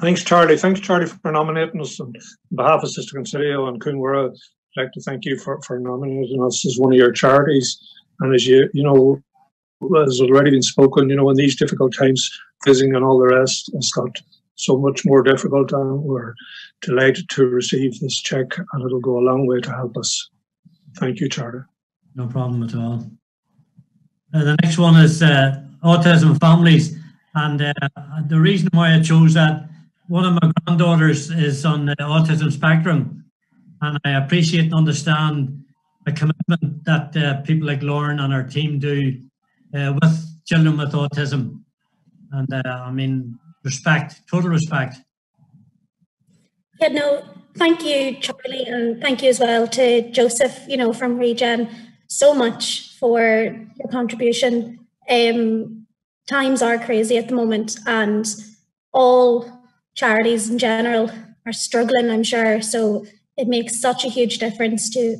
Thanks, Charlie. Thanks, Charlie, for nominating us. And on behalf of Sister Concilio and Quay Wura, I'd like to thank you for nominating us as one of your charities. And as you know, has already been spoken, you know, in these difficult times, fizzing and all the rest has got so much more difficult, and we're delighted to receive this cheque, and it'll go a long way to help us. Thank you, Charlie. No problem at all. The next one is Autism Families, and the reason why I chose that, one of my granddaughters is on the autism spectrum, and I appreciate and understand the commitment that people like Lauren and our team do with children with autism, and I mean, respect, total respect. Yeah, no, thank you, Charlie, and thank you as well to Joseph, you know, from Regen, so much for your contribution. Times are crazy at the moment, and all charities in general are struggling, I'm sure. So it makes such a huge difference to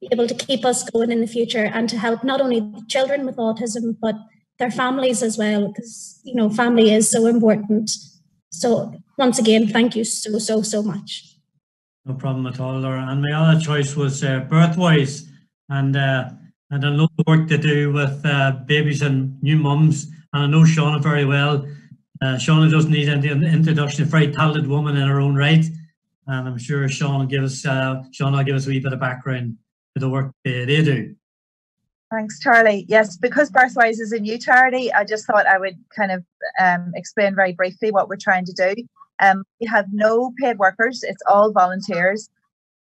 be able to keep us going in the future and to help not only the children with autism, but their families as well, because, you know, family is so important. So once again, thank you so, so, so much. No problem at all, Laura. And my other choice was Birthwise, and I love the work they do with babies and new mums. And I know Shauna very well. Shauna doesn't need any introduction, a very talented woman in her own right. And I'm sure Shauna will give us a wee bit of background to the work they do. Thanks, Charlie. Yes, because Birthwise is a new charity, I just thought I would kind of explain very briefly what we're trying to do. We have no paid workers, it's all volunteers.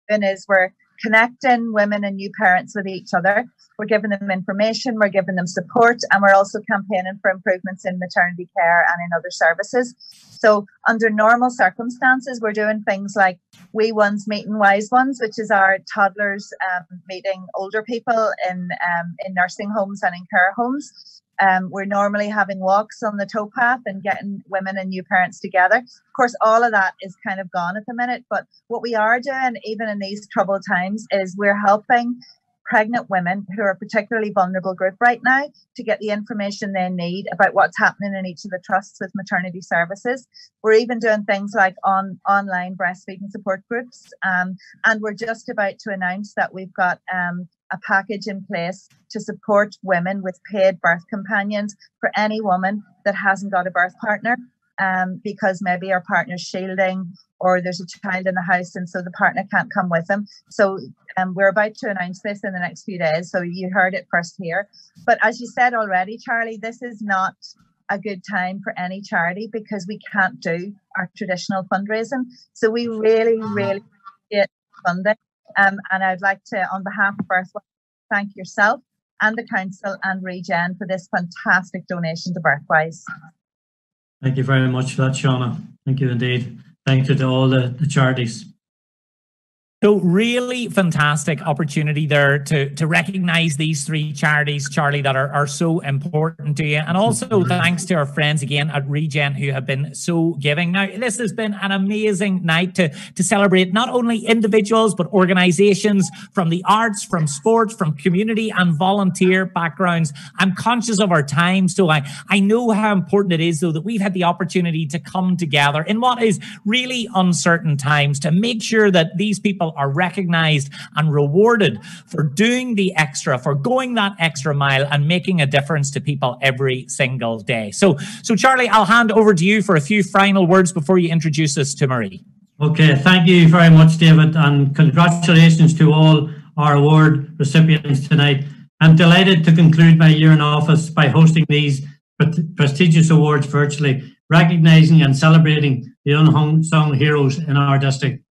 And is we're connecting women and new parents with each other. We're giving them information, we're giving them support, and we're also campaigning for improvements in maternity care and in other services. So under normal circumstances, we're doing things like Wee Ones meeting Wise Ones, which is our toddlers meeting older people in nursing homes and in care homes. We're normally having walks on the towpath and getting women and new parents together. Of course, all of that is kind of gone at the minute, but what we are doing, even in these troubled times, is we're helping pregnant women who are a particularly vulnerable group right now to get the information they need about what's happening in each of the trusts with maternity services. We're even doing things like online breastfeeding support groups, and we're just about to announce that we've got a package in place to support women with paid birth companions for any woman that hasn't got a birth partner, because maybe our partner's shielding or there's a child in the house and so the partner can't come with them. So we're about to announce this in the next few days, so you heard it first here. But as you said already, Charlie, this is not a good time for any charity because we can't do our traditional fundraising. So we really, really get funding. And I'd like to, on behalf of Birthwise, thank yourself and the council and Regen for this fantastic donation to Birthwise. Thank you very much for that, Shauna. Thank you indeed. Thank you to all the charities. So really fantastic opportunity there to recognise these three charities, Charlie, that are so important to you. And also thanks to our friends again at Regen who have been so giving. Now, this has been an amazing night to celebrate not only individuals, but organisations from the arts, from sports, from community and volunteer backgrounds. I'm conscious of our time, so I know how important it is, though, that we've had the opportunity to come together in what is really uncertain times to make sure that these people are recognized and rewarded for doing the extra, for going that extra mile and making a difference to people every single day. So Charlie, I'll hand over to you for a few final words before you introduce us to Marie. Okay, thank you very much, David, and congratulations to all our award recipients tonight. I'm delighted to conclude my year in office by hosting these prestigious awards virtually, recognizing and celebrating the unsung heroes in our district.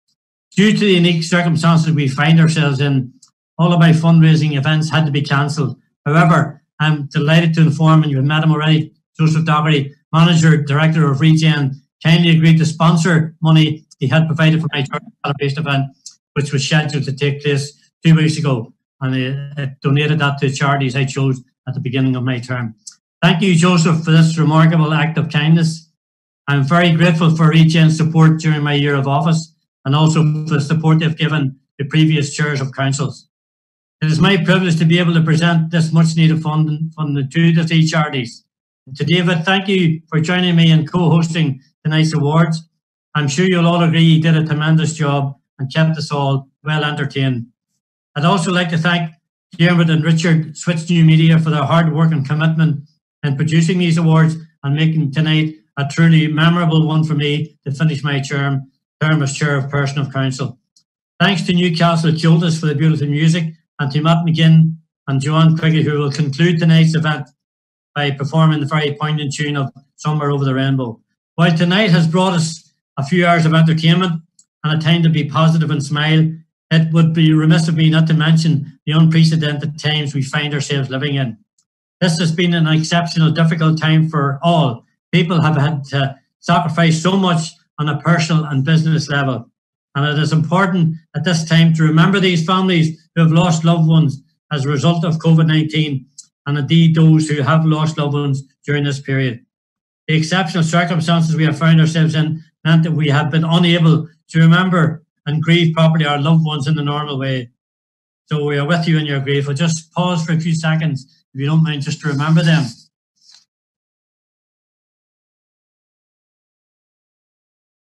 Due to the unique circumstances we find ourselves in, all of my fundraising events had to be cancelled. However, I'm delighted to inform, and you've met him already, Joseph Doherty, Manager, Director of Regen, kindly agreed to sponsor money he had provided for my charity celebration event, which was scheduled to take place 2 weeks ago, and I donated that to charities I chose at the beginning of my term. Thank you, Joseph, for this remarkable act of kindness. I'm very grateful for Regen's support during my year of office, and also for the support they've given the previous chairs of councils. It is my privilege to be able to present this much needed funding to the three charities. And to David, thank you for joining me in co-hosting tonight's awards. I'm sure you'll all agree you did a tremendous job and kept us all well entertained. I'd also like to thank Dermot and Richard, Switch New Media, for their hard work and commitment in producing these awards and making tonight a truly memorable one for me to finish my term as chairperson of council. Thanks to Newcastle Cultists for the beautiful music, and to Matt McGinn and Joanne Quigley, who will conclude tonight's event by performing the very poignant tune of Somewhere Over the Rainbow. While tonight has brought us a few hours of entertainment and a time to be positive and smile, it would be remiss of me not to mention the unprecedented times we find ourselves living in. This has been an exceptional, difficult time for all. People have had to sacrifice so much on a personal and business level. And it is important at this time to remember these families who have lost loved ones as a result of COVID-19, and indeed those who have lost loved ones during this period. The exceptional circumstances we have found ourselves in meant that we have been unable to remember and grieve properly our loved ones in the normal way. So we are with you in your grief. We'll just pause for a few seconds, if you don't mind, just to remember them.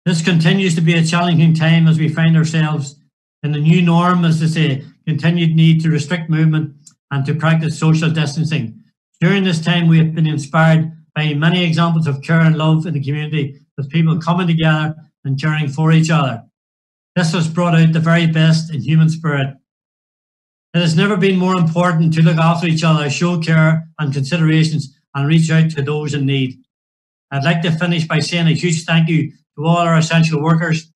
This continues to be a challenging time as we find ourselves in the new norm, as they say, continued need to restrict movement and to practice social distancing. During this time, we have been inspired by many examples of care and love in the community, with people coming together and caring for each other. This has brought out the very best in human spirit. It has never been more important to look after each other, show care and considerations, and reach out to those in need. I'd like to finish by saying a huge thank you to all our essential workers.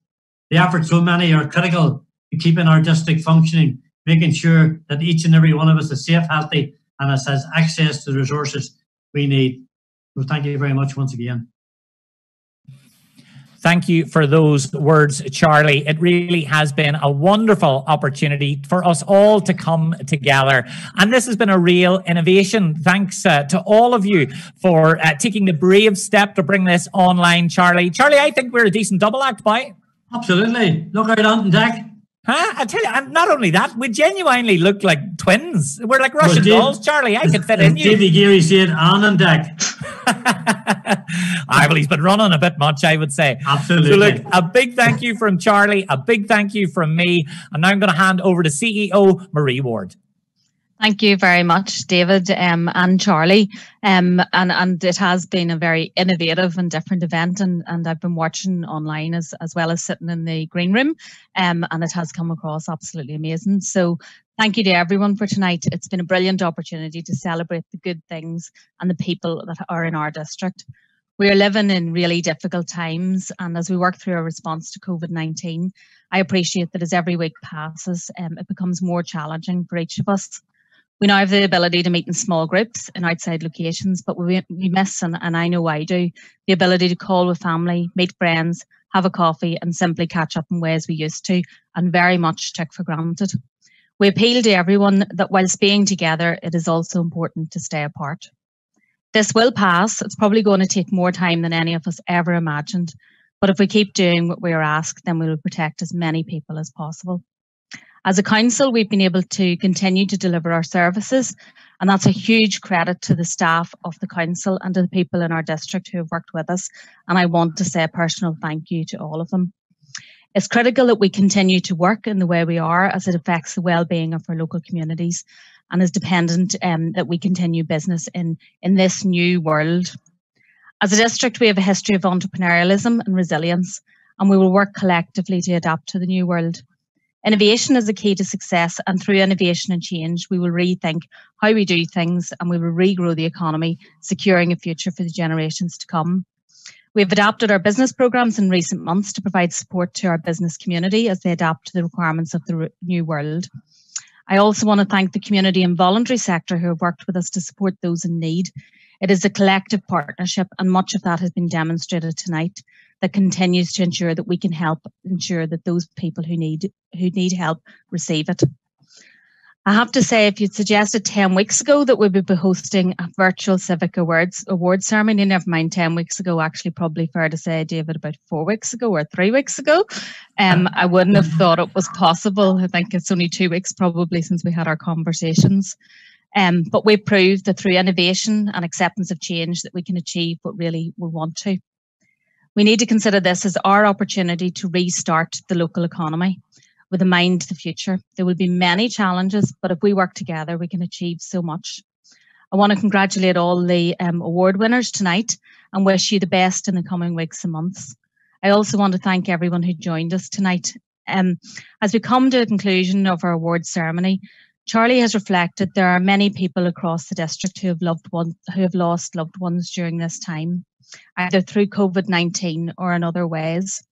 The efforts so many are critical to keeping our district functioning, making sure that each and every one of us is safe, healthy, and has access to the resources we need. So thank you very much once again. Thank you for those words, Charlie. It really has been a wonderful opportunity for us all to come together. And this has been a real innovation. Thanks to all of you for taking the brave step to bring this online, Charlie. Charlie, I think we're a decent double act, boy. Absolutely. Look out on deck. Huh? I tell you, and not only that, we genuinely look like twins. We're like Russian dolls, Charlie. I could fit in you. Davy Geary said, on deck. Well, he's been running a bit much, I would say. Absolutely. So look, a big thank you from Charlie, a big thank you from me. And now I'm going to hand over to CEO Marie Ward. Thank you very much, David and Charlie. And it has been a very innovative and different event, and I've been watching online as well as sitting in the green room, and it has come across absolutely amazing. So thank you to everyone for tonight. It's been a brilliant opportunity to celebrate the good things and the people that are in our district. We are living in really difficult times, and as we work through our response to COVID-19, I appreciate that as every week passes, it becomes more challenging for each of us. We now have the ability to meet in small groups in outside locations, but we miss, and I know I do, the ability to call with family, meet friends, have a coffee and simply catch up in ways we used to and very much took for granted. We appeal to everyone that whilst being together, it is also important to stay apart. This will pass. It's probably going to take more time than any of us ever imagined, but if we keep doing what we are asked, then we will protect as many people as possible. As a council, we've been able to continue to deliver our services, and that's a huge credit to the staff of the council and to the people in our district who have worked with us, and I want to say a personal thank you to all of them. It's critical that we continue to work in the way we are, as it affects the well-being of our local communities and is dependent that we continue business in this new world. As a district, we have a history of entrepreneurialism and resilience, and we will work collectively to adapt to the new world. Innovation is a key to success, and through innovation and change, we will rethink how we do things and we will regrow the economy, securing a future for the generations to come. We have adapted our business programmes in recent months to provide support to our business community as they adapt to the requirements of the new world. I also want to thank the community and voluntary sector who have worked with us to support those in need. It is a collective partnership, and much of that has been demonstrated tonight, that continues to ensure that we can help ensure that those people who need help receive it. I have to say, if you'd suggested 10 weeks ago that we would be hosting a virtual civic award ceremony, never mind 10 weeks ago, actually probably fair to say, David, about 4 weeks ago or 3 weeks ago, I wouldn't have thought it was possible. I think it's only 2 weeks probably since we had our conversations. But we proved that through innovation and acceptance of change that we can achieve what really we want to. We need to consider this as our opportunity to restart the local economy with a mind to the future. There will be many challenges, but if we work together, we can achieve so much. I want to congratulate all the award winners tonight and wish you the best in the coming weeks and months. I also want to thank everyone who joined us tonight. As we come to the conclusion of our award ceremony, Charlie has reflected there are many people across the district who have lost loved ones during this time, either through COVID-19 or in other ways.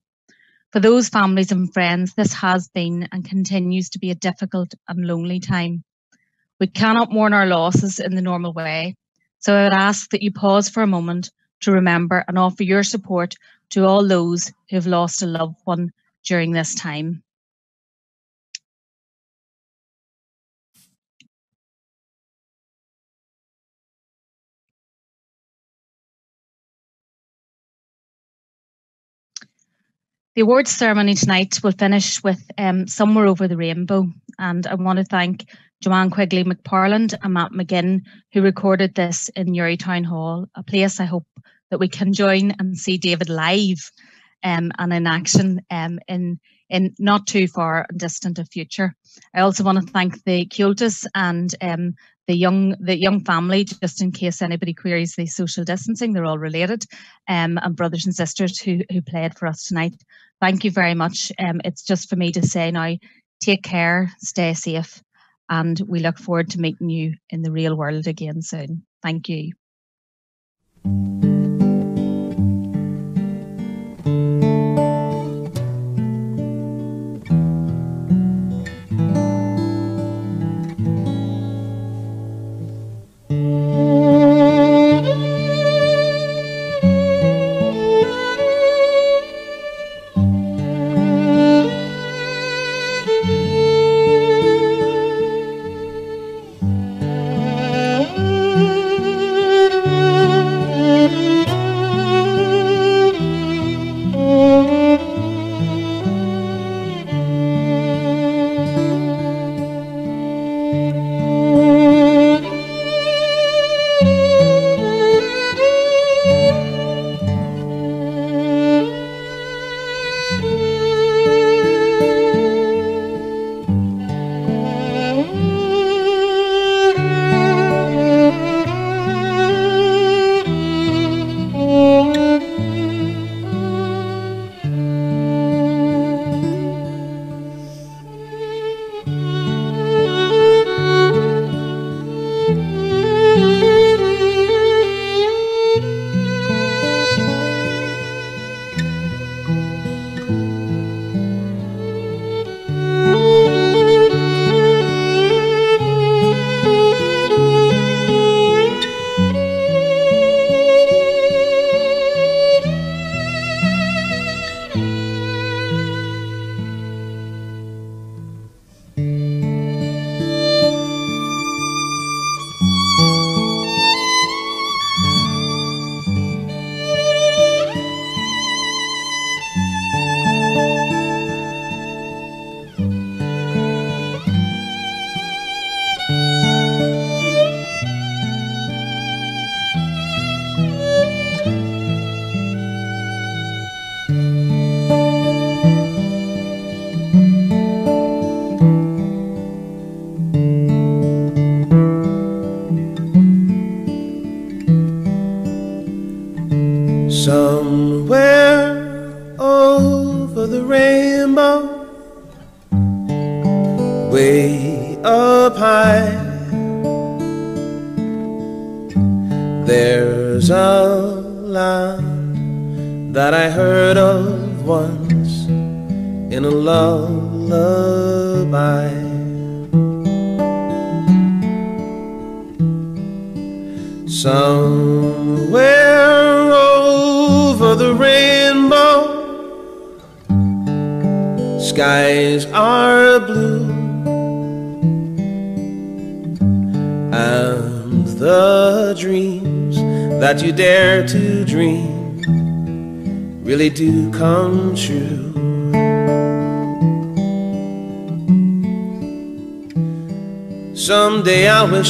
For those families and friends, this has been and continues to be a difficult and lonely time. We cannot mourn our losses in the normal way, so I would ask that you pause for a moment to remember and offer your support to all those who have lost a loved one during this time. The awards ceremony tonight will finish with Somewhere Over the Rainbow, and I want to thank Joanne Quigley McParland and Matt McGinn who recorded this in Newry Town Hall, a place I hope that we can join and see David live and in action in not too far distant a future. I also want to thank the Cultists and the young family, just in case anybody queries the social distancing, they're all related, and brothers and sisters who played for us tonight. Thank you very much. It's just for me to say now, take care, stay safe, and we look forward to meeting you in the real world again soon. Thank you.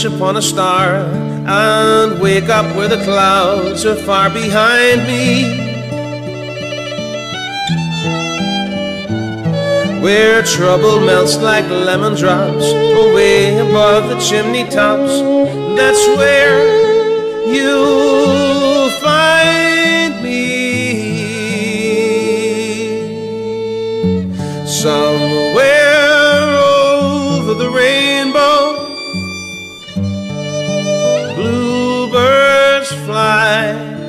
Upon a star and wake up where the clouds are far behind me, where trouble melts like lemon drops away above the chimney tops. That's where you'll find me, somewhere over the rainbow. Fly